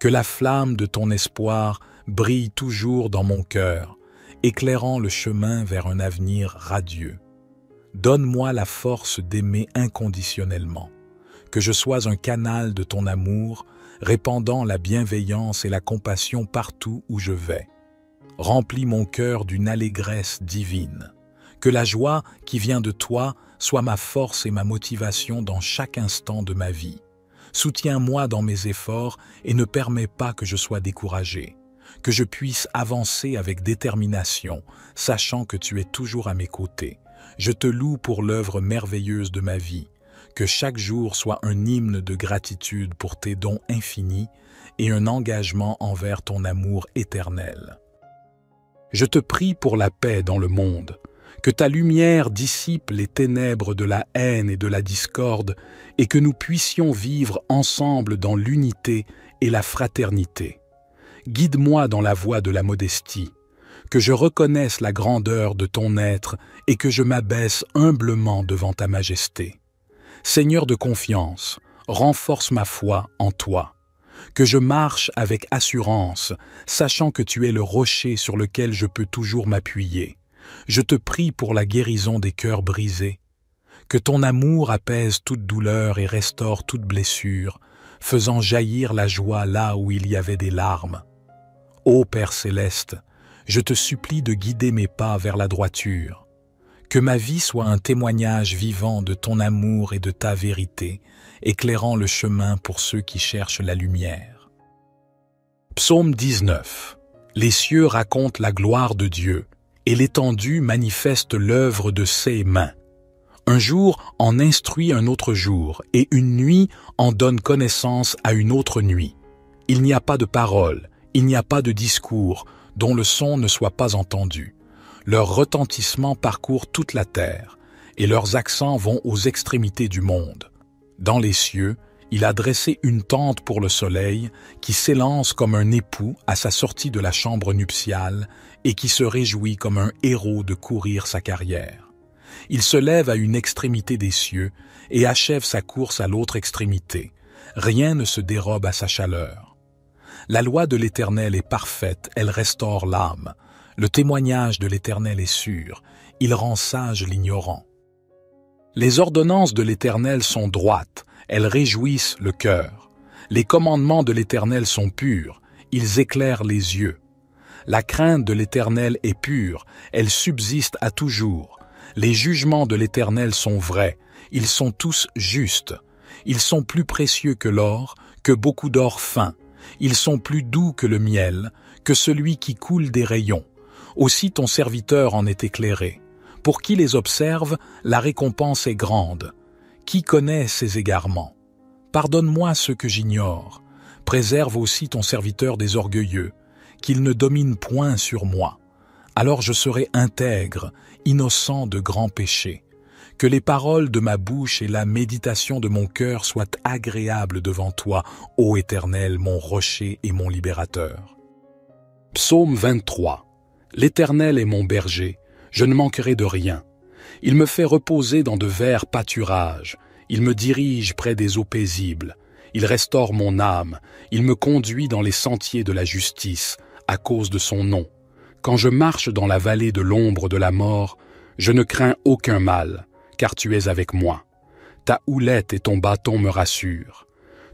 que la flamme de ton espoir brille toujours dans mon cœur, éclairant le chemin vers un avenir radieux. Donne-moi la force d'aimer inconditionnellement, que je sois un canal de ton amour, répandant la bienveillance et la compassion partout où je vais. Remplis mon cœur d'une allégresse divine, que la joie qui vient de toi soit ma force et ma motivation dans chaque instant de ma vie. Soutiens-moi dans mes efforts et ne permets pas que je sois découragé, que je puisse avancer avec détermination, sachant que tu es toujours à mes côtés. Je te loue pour l'œuvre merveilleuse de ma vie, que chaque jour soit un hymne de gratitude pour tes dons infinis et un engagement envers ton amour éternel. Je te prie pour la paix dans le monde, que ta lumière dissipe les ténèbres de la haine et de la discorde et que nous puissions vivre ensemble dans l'unité et la fraternité. Guide-moi dans la voie de la modestie, que je reconnaisse la grandeur de ton être et que je m'abaisse humblement devant ta majesté. Seigneur de confiance, renforce ma foi en toi, que je marche avec assurance, sachant que tu es le rocher sur lequel je peux toujours m'appuyer. Je te prie pour la guérison des cœurs brisés, que ton amour apaise toute douleur et restaure toute blessure, faisant jaillir la joie là où il y avait des larmes. Ô Père céleste, je te supplie de guider mes pas vers la droiture. Que ma vie soit un témoignage vivant de ton amour et de ta vérité, éclairant le chemin pour ceux qui cherchent la lumière. Psaume 19. Les cieux racontent la gloire de Dieu, et l'étendue manifeste l'œuvre de ses mains. Un jour en instruit un autre jour, et une nuit en donne connaissance à une autre nuit. Il n'y a pas de parole, il n'y a pas de discours, dont le son ne soit pas entendu. Leur retentissement parcourt toute la terre, et leurs accents vont aux extrémités du monde. Dans les cieux, il a dressé une tente pour le soleil, qui s'élance comme un époux à sa sortie de la chambre nuptiale, et qui se réjouit comme un héros de courir sa carrière. Il se lève à une extrémité des cieux et achève sa course à l'autre extrémité. Rien ne se dérobe à sa chaleur. La loi de l'Éternel est parfaite, elle restaure l'âme. Le témoignage de l'Éternel est sûr, il rend sage l'ignorant. Les ordonnances de l'Éternel sont droites, elles réjouissent le cœur. Les commandements de l'Éternel sont purs, ils éclairent les yeux. La crainte de l'Éternel est pure, elle subsiste à toujours. Les jugements de l'Éternel sont vrais, ils sont tous justes. Ils sont plus précieux que l'or, que beaucoup d'or fin. Ils sont plus doux que le miel, que celui qui coule des rayons. Aussi ton serviteur en est éclairé. Pour qui les observe, la récompense est grande. Qui connaît ses égarements? Pardonne-moi ce que j'ignore. Préserve aussi ton serviteur des orgueilleux, qu'il ne domine point sur moi. Alors je serai intègre, innocent de grands péchés. Que les paroles de ma bouche et la méditation de mon cœur soient agréables devant toi, ô Éternel, mon rocher et mon libérateur. Psaume 23. L'Éternel est mon berger, je ne manquerai de rien. Il me fait reposer dans de verts pâturages, il me dirige près des eaux paisibles, il restaure mon âme, il me conduit dans les sentiers de la justice, à cause de son nom. Quand je marche dans la vallée de l'ombre de la mort, je ne crains aucun mal, car tu es avec moi. Ta houlette et ton bâton me rassurent.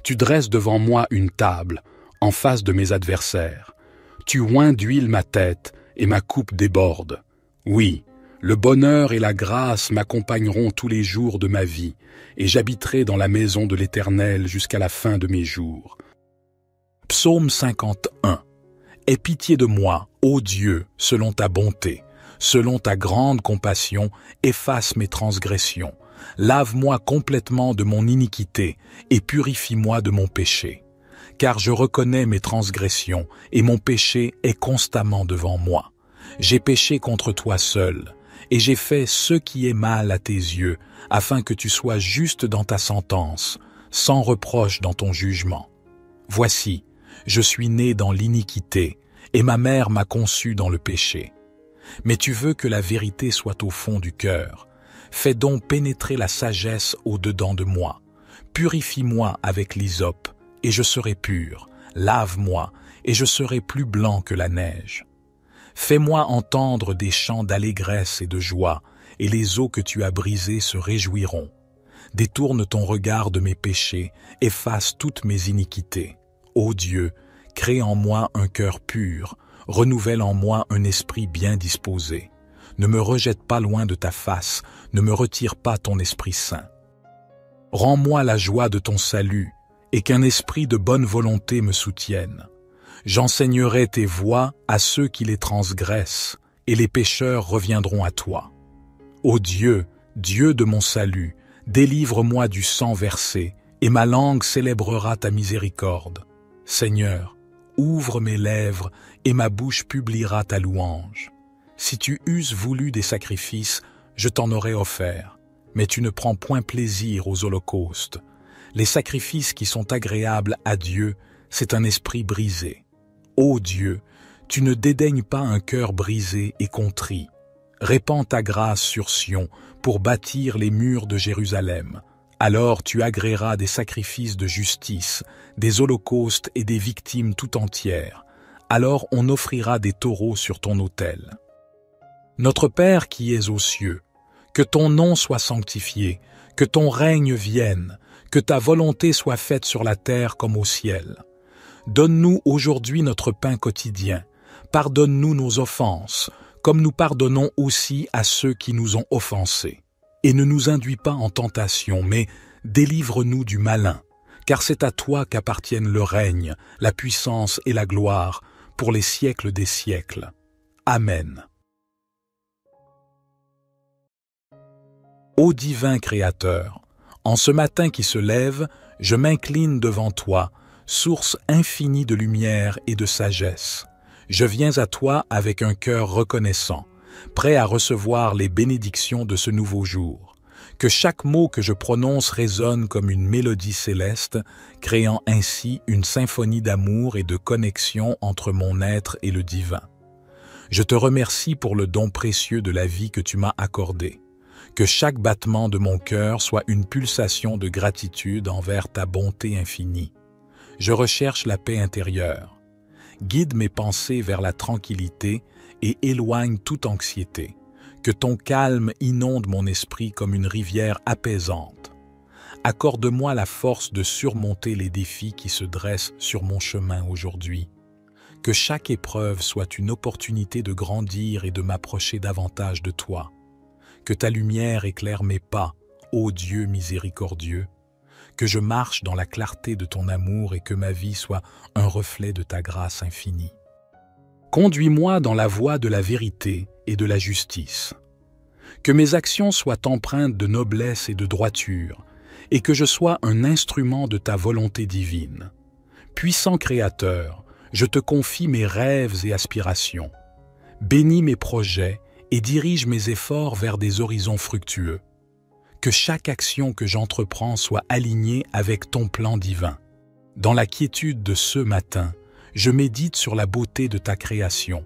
Tu dresses devant moi une table, en face de mes adversaires. Tu oins d'huile ma tête, et ma coupe déborde. Oui, le bonheur et la grâce m'accompagneront tous les jours de ma vie, et j'habiterai dans la maison de l'Éternel jusqu'à la fin de mes jours. Psaume 51. Aie pitié de moi, ô Dieu, selon ta bonté, selon ta grande compassion, efface mes transgressions. Lave-moi complètement de mon iniquité et purifie-moi de mon péché. Car je reconnais mes transgressions et mon péché est constamment devant moi. J'ai péché contre toi seul et j'ai fait ce qui est mal à tes yeux, afin que tu sois juste dans ta sentence, sans reproche dans ton jugement. Voici, je suis né dans l'iniquité, et ma mère m'a conçu dans le péché. Mais tu veux que la vérité soit au fond du cœur. Fais donc pénétrer la sagesse au-dedans de moi. Purifie-moi avec l'hysope, et je serai pur. Lave-moi, et je serai plus blanc que la neige. Fais-moi entendre des chants d'allégresse et de joie, et les eaux que tu as brisées se réjouiront. Détourne ton regard de mes péchés, efface toutes mes iniquités. Ô Dieu, crée en moi un cœur pur, renouvelle en moi un esprit bien disposé. Ne me rejette pas loin de ta face, ne me retire pas ton Esprit Saint. Rends-moi la joie de ton salut, et qu'un esprit de bonne volonté me soutienne. J'enseignerai tes voies à ceux qui les transgressent, et les pécheurs reviendront à toi. Ô Dieu, Dieu de mon salut, délivre-moi du sang versé, et ma langue célébrera ta miséricorde. Seigneur, ouvre mes lèvres et ma bouche publiera ta louange. Si tu eusses voulu des sacrifices, je t'en aurais offert, mais tu ne prends point plaisir aux holocaustes. Les sacrifices qui sont agréables à Dieu, c'est un esprit brisé. Ô Dieu, tu ne dédaignes pas un cœur brisé et contrit. Répands ta grâce sur Sion pour bâtir les murs de Jérusalem. Alors tu agréeras des sacrifices de justice, des holocaustes et des victimes tout entières. Alors on offrira des taureaux sur ton autel. Notre Père qui es aux cieux, que ton nom soit sanctifié, que ton règne vienne, que ta volonté soit faite sur la terre comme au ciel. Donne-nous aujourd'hui notre pain quotidien. Pardonne-nous nos offenses, comme nous pardonnons aussi à ceux qui nous ont offensés. Et ne nous induis pas en tentation, mais délivre-nous du malin, car c'est à toi qu'appartiennent le règne, la puissance et la gloire, pour les siècles des siècles. Amen. Ô divin Créateur, en ce matin qui se lève, je m'incline devant toi, source infinie de lumière et de sagesse. Je viens à toi avec un cœur reconnaissant, prêt à recevoir les bénédictions de ce nouveau jour. Que chaque mot que je prononce résonne comme une mélodie céleste, créant ainsi une symphonie d'amour et de connexion entre mon être et le divin. Je te remercie pour le don précieux de la vie que tu m'as accordé. Que chaque battement de mon cœur soit une pulsation de gratitude envers ta bonté infinie. Je recherche la paix intérieure. Guide mes pensées vers la tranquillité et éloigne toute anxiété. Que ton calme inonde mon esprit comme une rivière apaisante. Accorde-moi la force de surmonter les défis qui se dressent sur mon chemin aujourd'hui. Que chaque épreuve soit une opportunité de grandir et de m'approcher davantage de toi. Que ta lumière éclaire mes pas, ô Dieu miséricordieux. Que je marche dans la clarté de ton amour et que ma vie soit un reflet de ta grâce infinie. Conduis-moi dans la voie de la vérité et de la justice. Que mes actions soient empreintes de noblesse et de droiture, et que je sois un instrument de ta volonté divine. Puissant Créateur, je te confie mes rêves et aspirations. Bénis mes projets et dirige mes efforts vers des horizons fructueux. Que chaque action que j'entreprends soit alignée avec ton plan divin. Dans la quiétude de ce matin, je médite sur la beauté de ta création.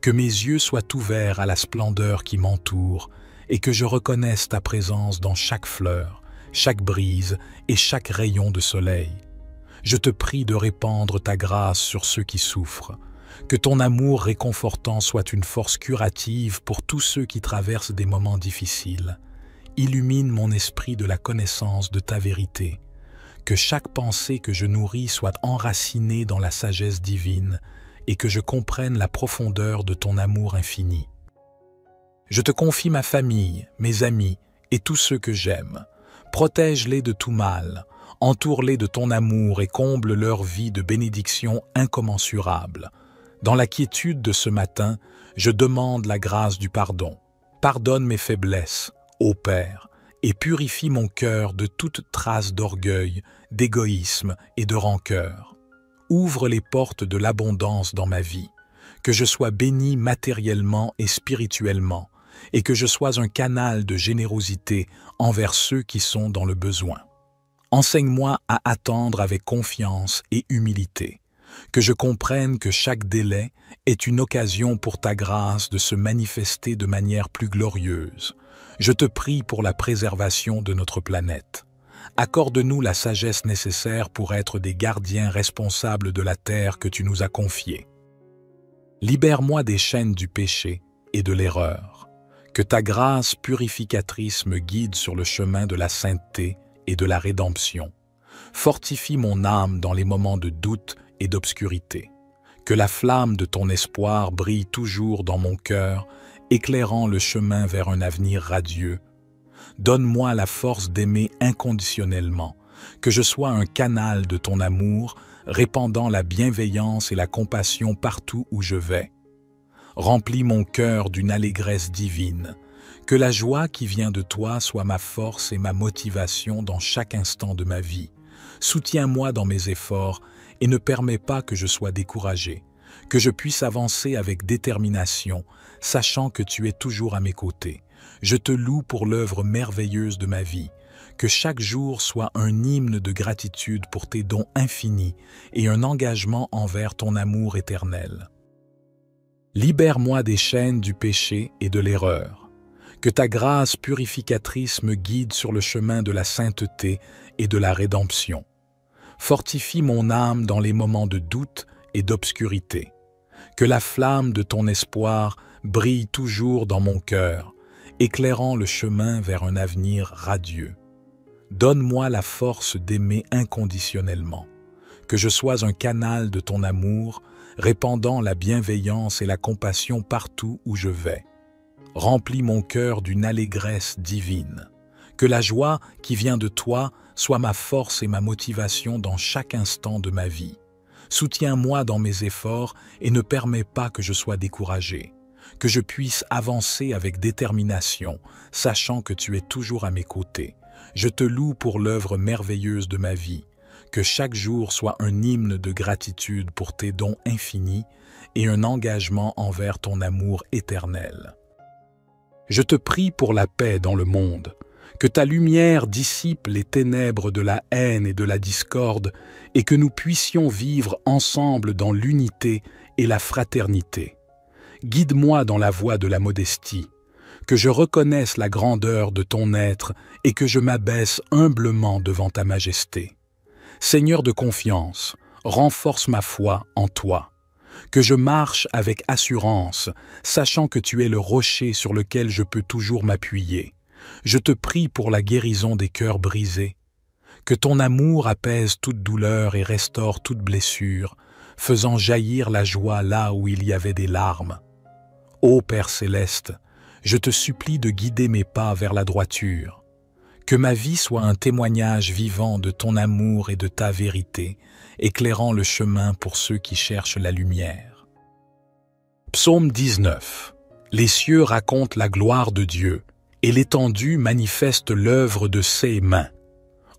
Que mes yeux soient ouverts à la splendeur qui m'entoure et que je reconnaisse ta présence dans chaque fleur, chaque brise et chaque rayon de soleil. Je te prie de répandre ta grâce sur ceux qui souffrent. Que ton amour réconfortant soit une force curative pour tous ceux qui traversent des moments difficiles. Illumine mon esprit de la connaissance de ta vérité. Que chaque pensée que je nourris soit enracinée dans la sagesse divine et que je comprenne la profondeur de ton amour infini. Je te confie ma famille, mes amis et tous ceux que j'aime. Protège-les de tout mal, entoure-les de ton amour et comble leur vie de bénédictions incommensurables. Dans la quiétude de ce matin, je demande la grâce du pardon. Pardonne mes faiblesses, ô Père, et purifie mon cœur de toute trace d'orgueil, d'égoïsme et de rancœur. Ouvre les portes de l'abondance dans ma vie, que je sois béni matériellement et spirituellement, et que je sois un canal de générosité envers ceux qui sont dans le besoin. Enseigne-moi à attendre avec confiance et humilité, que je comprenne que chaque délai est une occasion pour ta grâce de se manifester de manière plus glorieuse. Je te prie pour la préservation de notre planète. Accorde-nous la sagesse nécessaire pour être des gardiens responsables de la terre que tu nous as confiée. Libère-moi des chaînes du péché et de l'erreur. Que ta grâce purificatrice me guide sur le chemin de la sainteté et de la rédemption. Fortifie mon âme dans les moments de doute et d'obscurité. Que la flamme de ton espoir brille toujours dans mon cœur, éclairant le chemin vers un avenir radieux. Donne-moi la force d'aimer inconditionnellement, que je sois un canal de ton amour, répandant la bienveillance et la compassion partout où je vais. Remplis mon cœur d'une allégresse divine, que la joie qui vient de toi soit ma force et ma motivation dans chaque instant de ma vie. Soutiens-moi dans mes efforts et ne permets pas que je sois découragé. Que je puisse avancer avec détermination, sachant que tu es toujours à mes côtés. Je te loue pour l'œuvre merveilleuse de ma vie. Que chaque jour soit un hymne de gratitude pour tes dons infinis et un engagement envers ton amour éternel. Libère-moi des chaînes du péché et de l'erreur. Que ta grâce purificatrice me guide sur le chemin de la sainteté et de la rédemption. Fortifie mon âme dans les moments de doute et d'obscurité. Que la flamme de ton espoir brille toujours dans mon cœur, éclairant le chemin vers un avenir radieux. Donne-moi la force d'aimer inconditionnellement, que je sois un canal de ton amour, répandant la bienveillance et la compassion partout où je vais. Remplis mon cœur d'une allégresse divine, que la joie qui vient de toi soit ma force et ma motivation dans chaque instant de ma vie. Soutiens-moi dans mes efforts et ne permets pas que je sois découragé, que je puisse avancer avec détermination, sachant que tu es toujours à mes côtés. Je te loue pour l'œuvre merveilleuse de ma vie, que chaque jour soit un hymne de gratitude pour tes dons infinis et un engagement envers ton amour éternel. Je te prie pour la paix dans le monde, que ta lumière dissipe les ténèbres de la haine et de la discorde, et que nous puissions vivre ensemble dans l'unité et la fraternité. Guide-moi dans la voie de la modestie, que je reconnaisse la grandeur de ton être et que je m'abaisse humblement devant ta majesté. Seigneur de confiance, renforce ma foi en toi, que je marche avec assurance, sachant que tu es le rocher sur lequel je peux toujours m'appuyer. Je te prie pour la guérison des cœurs brisés, que ton amour apaise toute douleur et restaure toute blessure, faisant jaillir la joie là où il y avait des larmes. Ô Père céleste, je te supplie de guider mes pas vers la droiture, que ma vie soit un témoignage vivant de ton amour et de ta vérité, éclairant le chemin pour ceux qui cherchent la lumière. Psaume 19. Les cieux racontent la gloire de Dieu, et l'étendue manifeste l'œuvre de ses mains.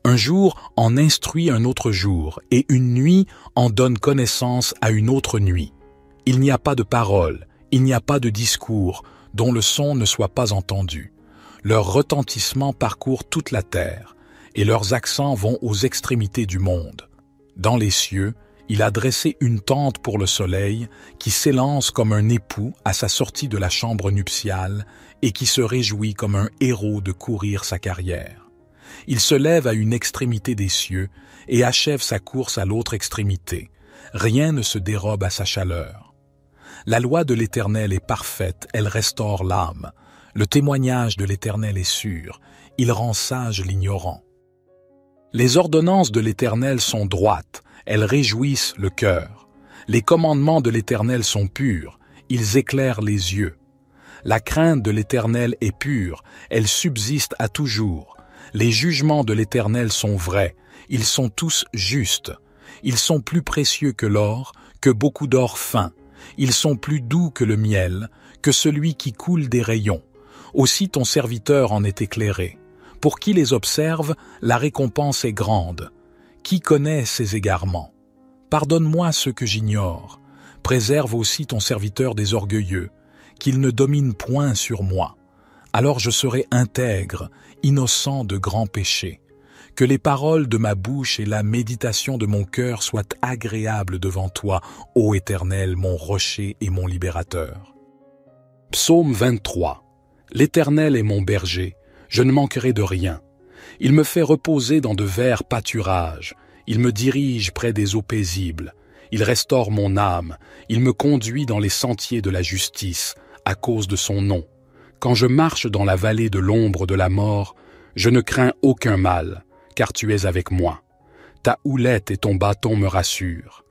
Un jour en instruit un autre jour, et une nuit en donne connaissance à une autre nuit. Il n'y a pas de parole, il n'y a pas de discours, dont le son ne soit pas entendu. Leur retentissement parcourt toute la terre, et leurs accents vont aux extrémités du monde. Dans les cieux, il a dressé une tente pour le soleil, qui s'élance comme un époux à sa sortie de la chambre nuptiale et qui se réjouit comme un héros de courir sa carrière. Il se lève à une extrémité des cieux et achève sa course à l'autre extrémité. Rien ne se dérobe à sa chaleur. La loi de l'Éternel est parfaite, elle restaure l'âme. Le témoignage de l'Éternel est sûr, il rend sage l'ignorant. Les ordonnances de l'Éternel sont droites, elles réjouissent le cœur. Les commandements de l'Éternel sont purs, ils éclairent les yeux. La crainte de l'Éternel est pure, elle subsiste à toujours. Les jugements de l'Éternel sont vrais, ils sont tous justes. Ils sont plus précieux que l'or, que beaucoup d'or fin. Ils sont plus doux que le miel, que celui qui coule des rayons. Aussi ton serviteur en est éclairé. Pour qui les observe, la récompense est grande. Qui connaît ses égarements? Pardonne-moi ce que j'ignore. Préserve aussi ton serviteur des orgueilleux, qu'il ne domine point sur moi. Alors je serai intègre, innocent de grands péchés. Que les paroles de ma bouche et la méditation de mon cœur soient agréables devant toi, ô Éternel, mon rocher et mon libérateur. Psaume 23. L'Éternel est mon berger, je ne manquerai de rien. Il me fait reposer dans de verts pâturages. Il me dirige près des eaux paisibles. Il restaure mon âme. Il me conduit dans les sentiers de la justice, à cause de son nom. Quand je marche dans la vallée de l'ombre de la mort, je ne crains aucun mal, car tu es avec moi. Ta houlette et ton bâton me rassurent.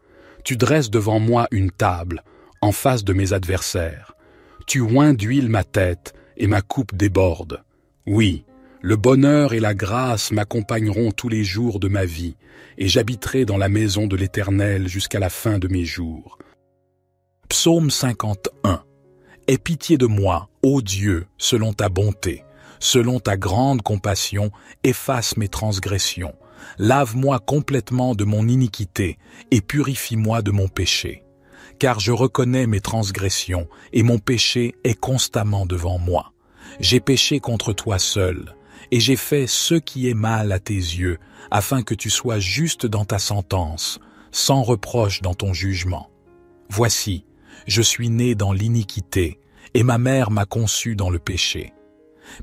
Tu dresses devant moi une table, en face de mes adversaires. Tu oins d'huile ma tête, et ma coupe déborde. Oui, le bonheur et la grâce m'accompagneront tous les jours de ma vie, et j'habiterai dans la maison de l'Éternel jusqu'à la fin de mes jours. Psaume 51. Aie pitié de moi, ô Dieu, selon ta bonté, selon ta grande compassion, efface mes transgressions. Lave-moi complètement de mon iniquité, et purifie-moi de mon péché. Car je reconnais mes transgressions, et mon péché est constamment devant moi. J'ai péché contre toi seul, et j'ai fait ce qui est mal à tes yeux, afin que tu sois juste dans ta sentence, sans reproche dans ton jugement. Voici, je suis né dans l'iniquité, et ma mère m'a conçu dans le péché.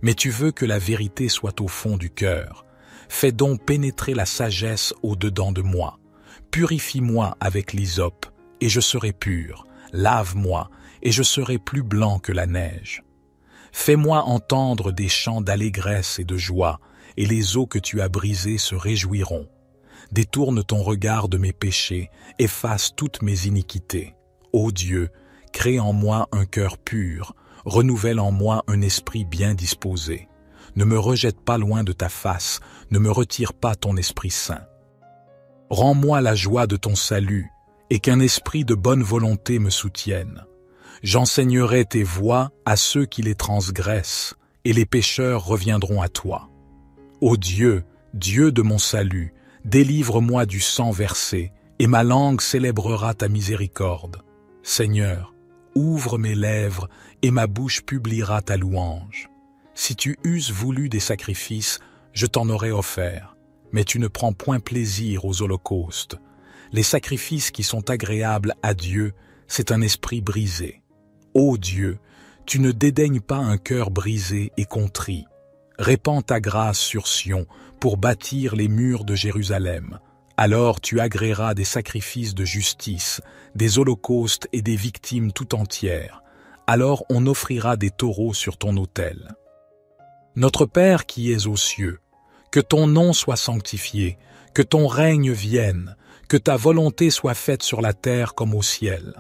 Mais tu veux que la vérité soit au fond du cœur. Fais donc pénétrer la sagesse au-dedans de moi. Purifie-moi avec l'hysope, et je serai pur. Lave-moi, et je serai plus blanc que la neige. Fais-moi entendre des chants d'allégresse et de joie, et les eaux que tu as brisées se réjouiront. Détourne ton regard de mes péchés, efface toutes mes iniquités. Ô Dieu, crée en moi un cœur pur, renouvelle en moi un esprit bien disposé. Ne me rejette pas loin de ta face, ne me retire pas ton Esprit Saint. Rends-moi la joie de ton salut, et qu'un esprit de bonne volonté me soutienne. J'enseignerai tes voies à ceux qui les transgressent, et les pécheurs reviendront à toi. Ô Dieu, Dieu de mon salut, délivre-moi du sang versé, et ma langue célébrera ta miséricorde. Seigneur, ouvre mes lèvres, et ma bouche publiera ta louange. Si tu eusses voulu des sacrifices, je t'en aurais offert, mais tu ne prends point plaisir aux holocaustes. Les sacrifices qui sont agréables à Dieu, c'est un esprit brisé. Ô Dieu, tu ne dédaignes pas un cœur brisé et contrit. Répands ta grâce sur Sion pour bâtir les murs de Jérusalem. Alors tu agréeras des sacrifices de justice, des holocaustes et des victimes tout entières. Alors on offrira des taureaux sur ton autel. Notre Père qui es aux cieux, que ton nom soit sanctifié, que ton règne vienne, que ta volonté soit faite sur la terre comme au ciel.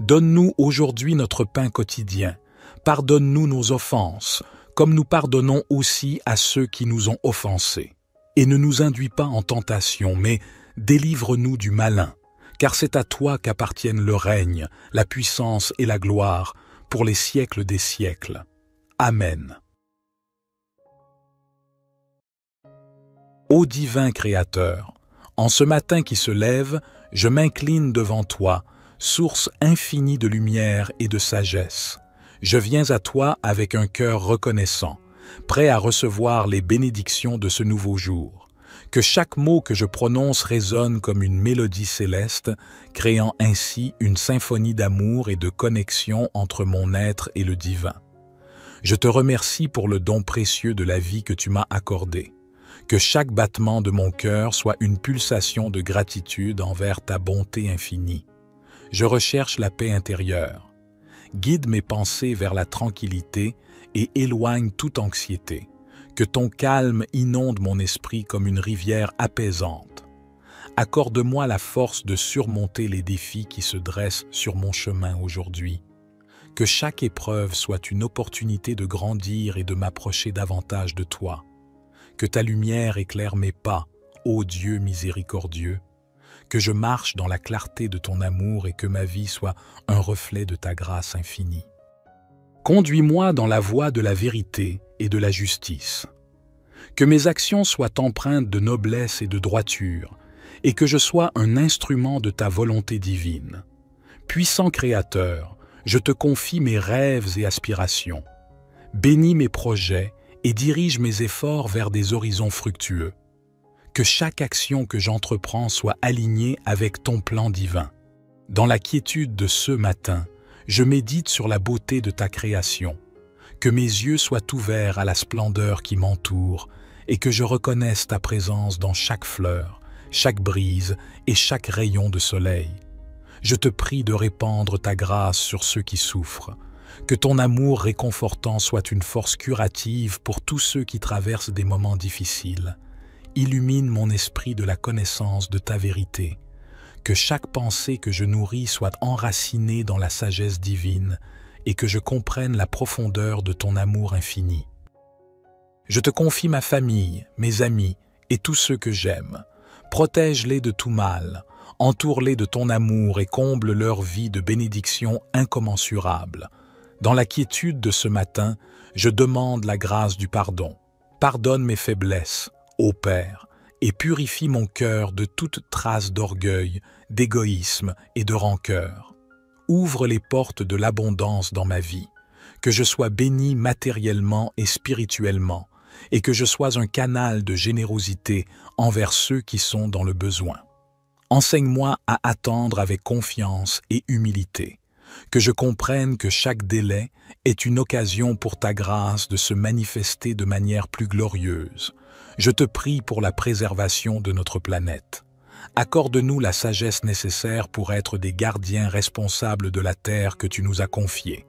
Donne-nous aujourd'hui notre pain quotidien. Pardonne-nous nos offenses, comme nous pardonnons aussi à ceux qui nous ont offensés. Et ne nous induis pas en tentation, mais délivre-nous du malin, car c'est à toi qu'appartiennent le règne, la puissance et la gloire, pour les siècles des siècles. Amen. Ô divin Créateur, en ce matin qui se lève, je m'incline devant toi, source infinie de lumière et de sagesse. Je viens à toi avec un cœur reconnaissant, prêt à recevoir les bénédictions de ce nouveau jour. Que chaque mot que je prononce résonne comme une mélodie céleste, créant ainsi une symphonie d'amour et de connexion entre mon être et le divin. Je te remercie pour le don précieux de la vie que tu m'as accordé. Que chaque battement de mon cœur soit une pulsation de gratitude envers ta bonté infinie. Je recherche la paix intérieure. Guide mes pensées vers la tranquillité et éloigne toute anxiété. Que ton calme inonde mon esprit comme une rivière apaisante. Accorde-moi la force de surmonter les défis qui se dressent sur mon chemin aujourd'hui. Que chaque épreuve soit une opportunité de grandir et de m'approcher davantage de toi. Que ta lumière éclaire mes pas, ô Dieu miséricordieux. Que je marche dans la clarté de ton amour et que ma vie soit un reflet de ta grâce infinie. Conduis-moi dans la voie de la vérité et de la justice. Que mes actions soient empreintes de noblesse et de droiture, et que je sois un instrument de ta volonté divine. Puissant Créateur, je te confie mes rêves et aspirations. Bénis mes projets et dirige mes efforts vers des horizons fructueux. Que chaque action que j'entreprends soit alignée avec ton plan divin. Dans la quiétude de ce matin, je médite sur la beauté de ta création. Que mes yeux soient ouverts à la splendeur qui m'entoure et que je reconnaisse ta présence dans chaque fleur, chaque brise et chaque rayon de soleil. Je te prie de répandre ta grâce sur ceux qui souffrent. Que ton amour réconfortant soit une force curative pour tous ceux qui traversent des moments difficiles. Illumine mon esprit de la connaissance de ta vérité. Que chaque pensée que je nourris soit enracinée dans la sagesse divine et que je comprenne la profondeur de ton amour infini. Je te confie ma famille, mes amis et tous ceux que j'aime. Protège-les de tout mal, entoure-les de ton amour et comble leur vie de bénédictions incommensurables. Dans la quiétude de ce matin, je demande la grâce du pardon. Pardonne mes faiblesses, ô Père, et purifie mon cœur de toute trace d'orgueil, d'égoïsme et de rancœur. Ouvre les portes de l'abondance dans ma vie, que je sois béni matériellement et spirituellement, et que je sois un canal de générosité envers ceux qui sont dans le besoin. Enseigne-moi à attendre avec confiance et humilité, que je comprenne que chaque délai est une occasion pour ta grâce de se manifester de manière plus glorieuse. Je te prie pour la préservation de notre planète. Accorde-nous la sagesse nécessaire pour être des gardiens responsables de la terre que tu nous as confiée.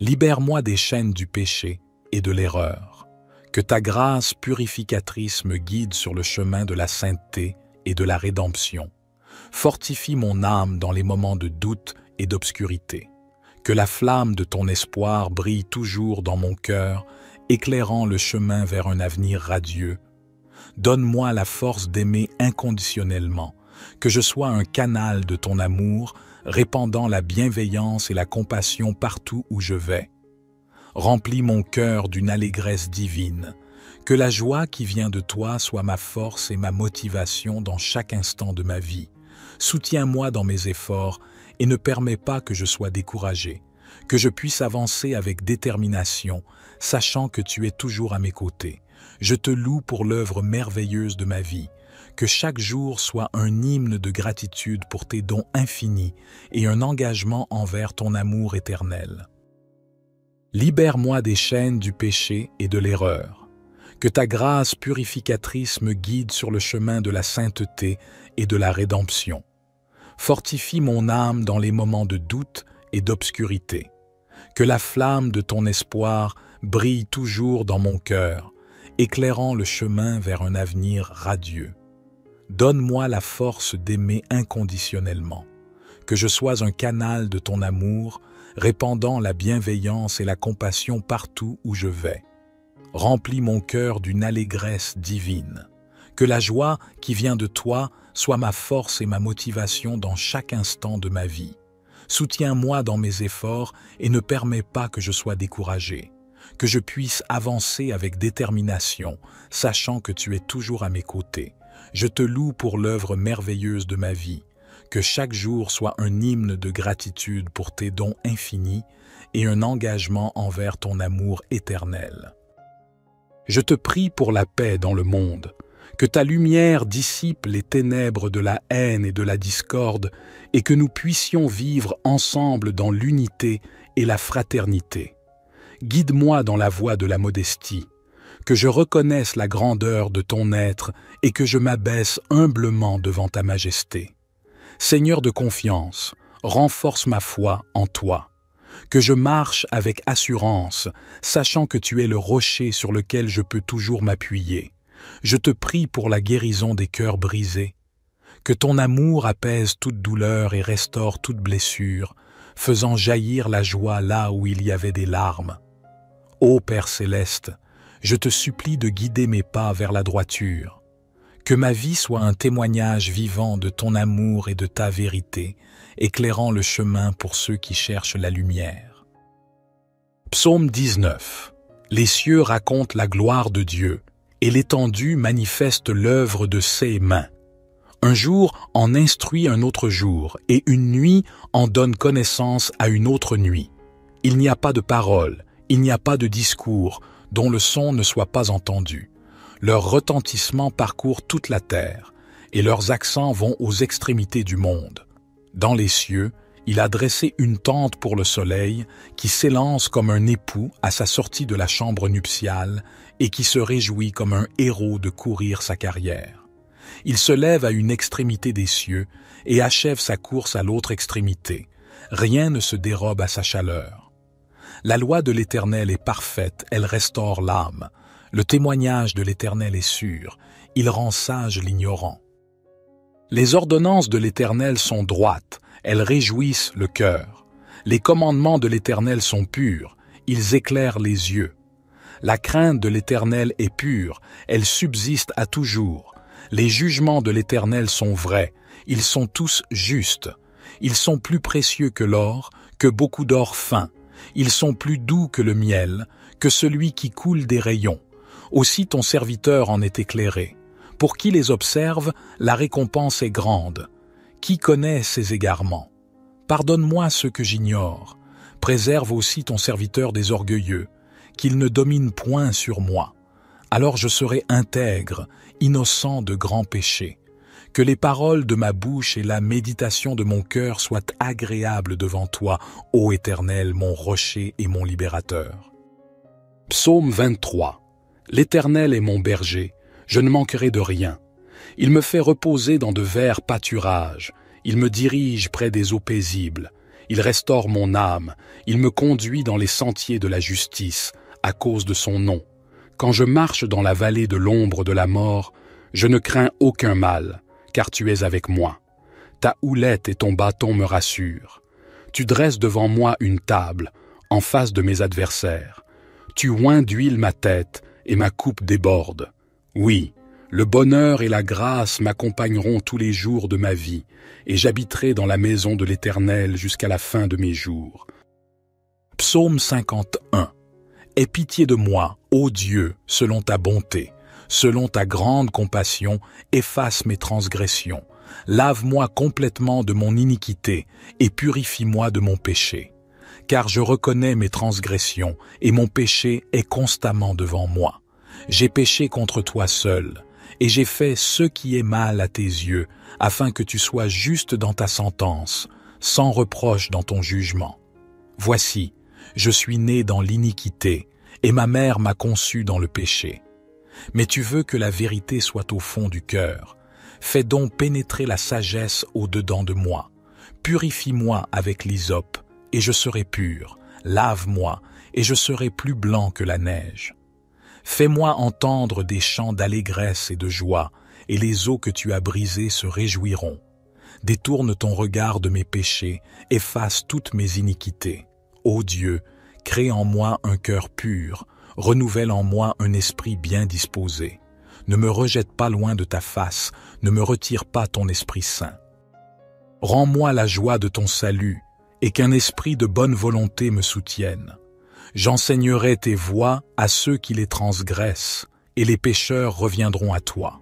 Libère-moi des chaînes du péché et de l'erreur. que ta grâce purificatrice me guide sur le chemin de la sainteté et de la rédemption. Fortifie mon âme dans les moments de doute et d'obscurité. Que la flamme de ton espoir brille toujours dans mon cœur, éclairant le chemin vers un avenir radieux. Donne-moi la force d'aimer inconditionnellement, que je sois un canal de ton amour, répandant la bienveillance et la compassion partout où je vais. Remplis mon cœur d'une allégresse divine, que la joie qui vient de toi soit ma force et ma motivation dans chaque instant de ma vie. Soutiens-moi dans mes efforts et ne permets pas que je sois découragé, que je puisse avancer avec détermination, sachant que tu es toujours à mes côtés. Je te loue pour l'œuvre merveilleuse de ma vie, que chaque jour soit un hymne de gratitude pour tes dons infinis et un engagement envers ton amour éternel. Libère-moi des chaînes du péché et de l'erreur. Que ta grâce purificatrice me guide sur le chemin de la sainteté et de la rédemption. Fortifie mon âme dans les moments de doute et d'obscurité. Que la flamme de ton espoir brille toujours dans mon cœur, éclairant le chemin vers un avenir radieux. Donne-moi la force d'aimer inconditionnellement. Que je sois un canal de ton amour, répandant la bienveillance et la compassion partout où je vais. Remplis mon cœur d'une allégresse divine. Que la joie qui vient de toi soit ma force et ma motivation dans chaque instant de ma vie. Soutiens-moi dans mes efforts et ne permets pas que je sois découragé, que je puisse avancer avec détermination, sachant que tu es toujours à mes côtés. Je te loue pour l'œuvre merveilleuse de ma vie. Que chaque jour soit un hymne de gratitude pour tes dons infinis et un engagement envers ton amour éternel. Je te prie pour la paix dans le monde, que ta lumière dissipe les ténèbres de la haine et de la discorde et que nous puissions vivre ensemble dans l'unité et la fraternité. Guide-moi dans la voie de la modestie, que je reconnaisse la grandeur de ton être et que je m'abaisse humblement devant ta majesté. Seigneur de confiance, renforce ma foi en toi. Que je marche avec assurance, sachant que tu es le rocher sur lequel je peux toujours m'appuyer. Je te prie pour la guérison des cœurs brisés. Que ton amour apaise toute douleur et restaure toute blessure, faisant jaillir la joie là où il y avait des larmes. Ô Père céleste, je te supplie de guider mes pas vers la droiture. Que ma vie soit un témoignage vivant de ton amour et de ta vérité, éclairant le chemin pour ceux qui cherchent la lumière. Psaume 19. Les cieux racontent la gloire de Dieu, et l'étendue manifeste l'œuvre de ses mains. Un jour en instruit un autre jour, et une nuit en donne connaissance à une autre nuit. Il n'y a pas de parole, il n'y a pas de discours, dont le son ne soit pas entendu. Leur retentissement parcourt toute la terre, et leurs accents vont aux extrémités du monde. Dans les cieux, il a dressé une tente pour le soleil, qui s'élance comme un époux à sa sortie de la chambre nuptiale, et qui se réjouit comme un héros de courir sa carrière. Il se lève à une extrémité des cieux, et achève sa course à l'autre extrémité. Rien ne se dérobe à sa chaleur. La loi de l'Éternel est parfaite, elle restaure l'âme. Le témoignage de l'Éternel est sûr, il rend sage l'ignorant. Les ordonnances de l'Éternel sont droites, elles réjouissent le cœur. Les commandements de l'Éternel sont purs, ils éclairent les yeux. La crainte de l'Éternel est pure, elle subsiste à toujours. Les jugements de l'Éternel sont vrais, ils sont tous justes. Ils sont plus précieux que l'or, que beaucoup d'or fin. Ils sont plus doux que le miel, que celui qui coule des rayons. Aussi ton serviteur en est éclairé. Pour qui les observe, la récompense est grande. Qui connaît ses égarements? Pardonne-moi ce que j'ignore. Préserve aussi ton serviteur des orgueilleux, qu'il ne domine point sur moi. Alors je serai intègre, innocent de grands péchés. Que les paroles de ma bouche et la méditation de mon cœur soient agréables devant toi, ô Éternel, mon rocher et mon libérateur. Psaume 23. L'Éternel est mon berger, je ne manquerai de rien. Il me fait reposer dans de verts pâturages, il me dirige près des eaux paisibles, il restaure mon âme, il me conduit dans les sentiers de la justice, à cause de son nom. Quand je marche dans la vallée de l'ombre de la mort, je ne crains aucun mal, car tu es avec moi. Ta houlette et ton bâton me rassurent. Tu dresses devant moi une table, en face de mes adversaires. Tu oins d'huile ma tête, et ma coupe déborde. Oui, le bonheur et la grâce m'accompagneront tous les jours de ma vie, et j'habiterai dans la maison de l'Éternel jusqu'à la fin de mes jours. Psaume 51. Aie pitié de moi, ô Dieu, selon ta bonté, selon ta grande compassion, efface mes transgressions. Lave-moi complètement de mon iniquité, et purifie-moi de mon péché. Car je reconnais mes transgressions, et mon péché est constamment devant moi. J'ai péché contre toi seul, et j'ai fait ce qui est mal à tes yeux, afin que tu sois juste dans ta sentence, sans reproche dans ton jugement. Voici, je suis né dans l'iniquité, et ma mère m'a conçu dans le péché. Mais tu veux que la vérité soit au fond du cœur. Fais donc pénétrer la sagesse au-dedans de moi. Purifie-moi avec l'hysope, et je serai pur. Lave-moi, et je serai plus blanc que la neige. Fais-moi entendre des chants d'allégresse et de joie, et les eaux que tu as brisées se réjouiront. Détourne ton regard de mes péchés, efface toutes mes iniquités. Ô Dieu, crée en moi un cœur pur, renouvelle en moi un esprit bien disposé. Ne me rejette pas loin de ta face, ne me retire pas ton esprit saint. Rends-moi la joie de ton salut, et qu'un esprit de bonne volonté me soutienne. J'enseignerai tes voies à ceux qui les transgressent, et les pécheurs reviendront à toi.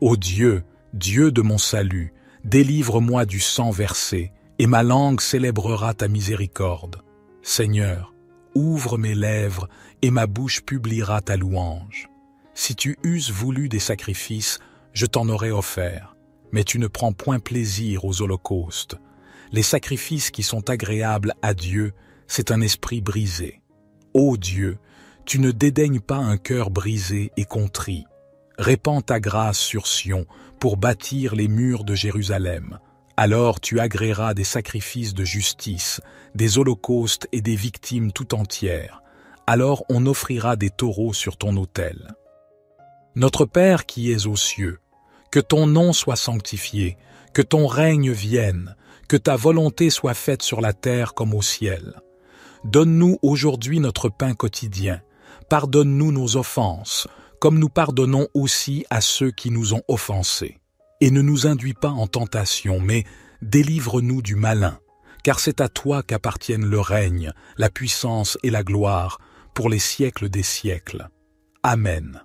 Ô Dieu, Dieu de mon salut, délivre-moi du sang versé, et ma langue célébrera ta miséricorde. Seigneur, ouvre mes lèvres, et ma bouche publiera ta louange. Si tu eusses voulu des sacrifices, je t'en aurais offert, mais tu ne prends point plaisir aux holocaustes. Les sacrifices qui sont agréables à Dieu, c'est un esprit brisé. Ô Dieu, tu ne dédaignes pas un cœur brisé et contrit. Répands ta grâce sur Sion pour bâtir les murs de Jérusalem. Alors tu agréeras des sacrifices de justice, des holocaustes et des victimes tout entières. Alors on offrira des taureaux sur ton autel. Notre Père qui es aux cieux, que ton nom soit sanctifié, que ton règne vienne, que ta volonté soit faite sur la terre comme au ciel. Donne-nous aujourd'hui notre pain quotidien. Pardonne-nous nos offenses, comme nous pardonnons aussi à ceux qui nous ont offensés. Et ne nous induis pas en tentation, mais délivre-nous du malin, car c'est à toi qu'appartiennent le règne, la puissance et la gloire, pour les siècles des siècles. Amen.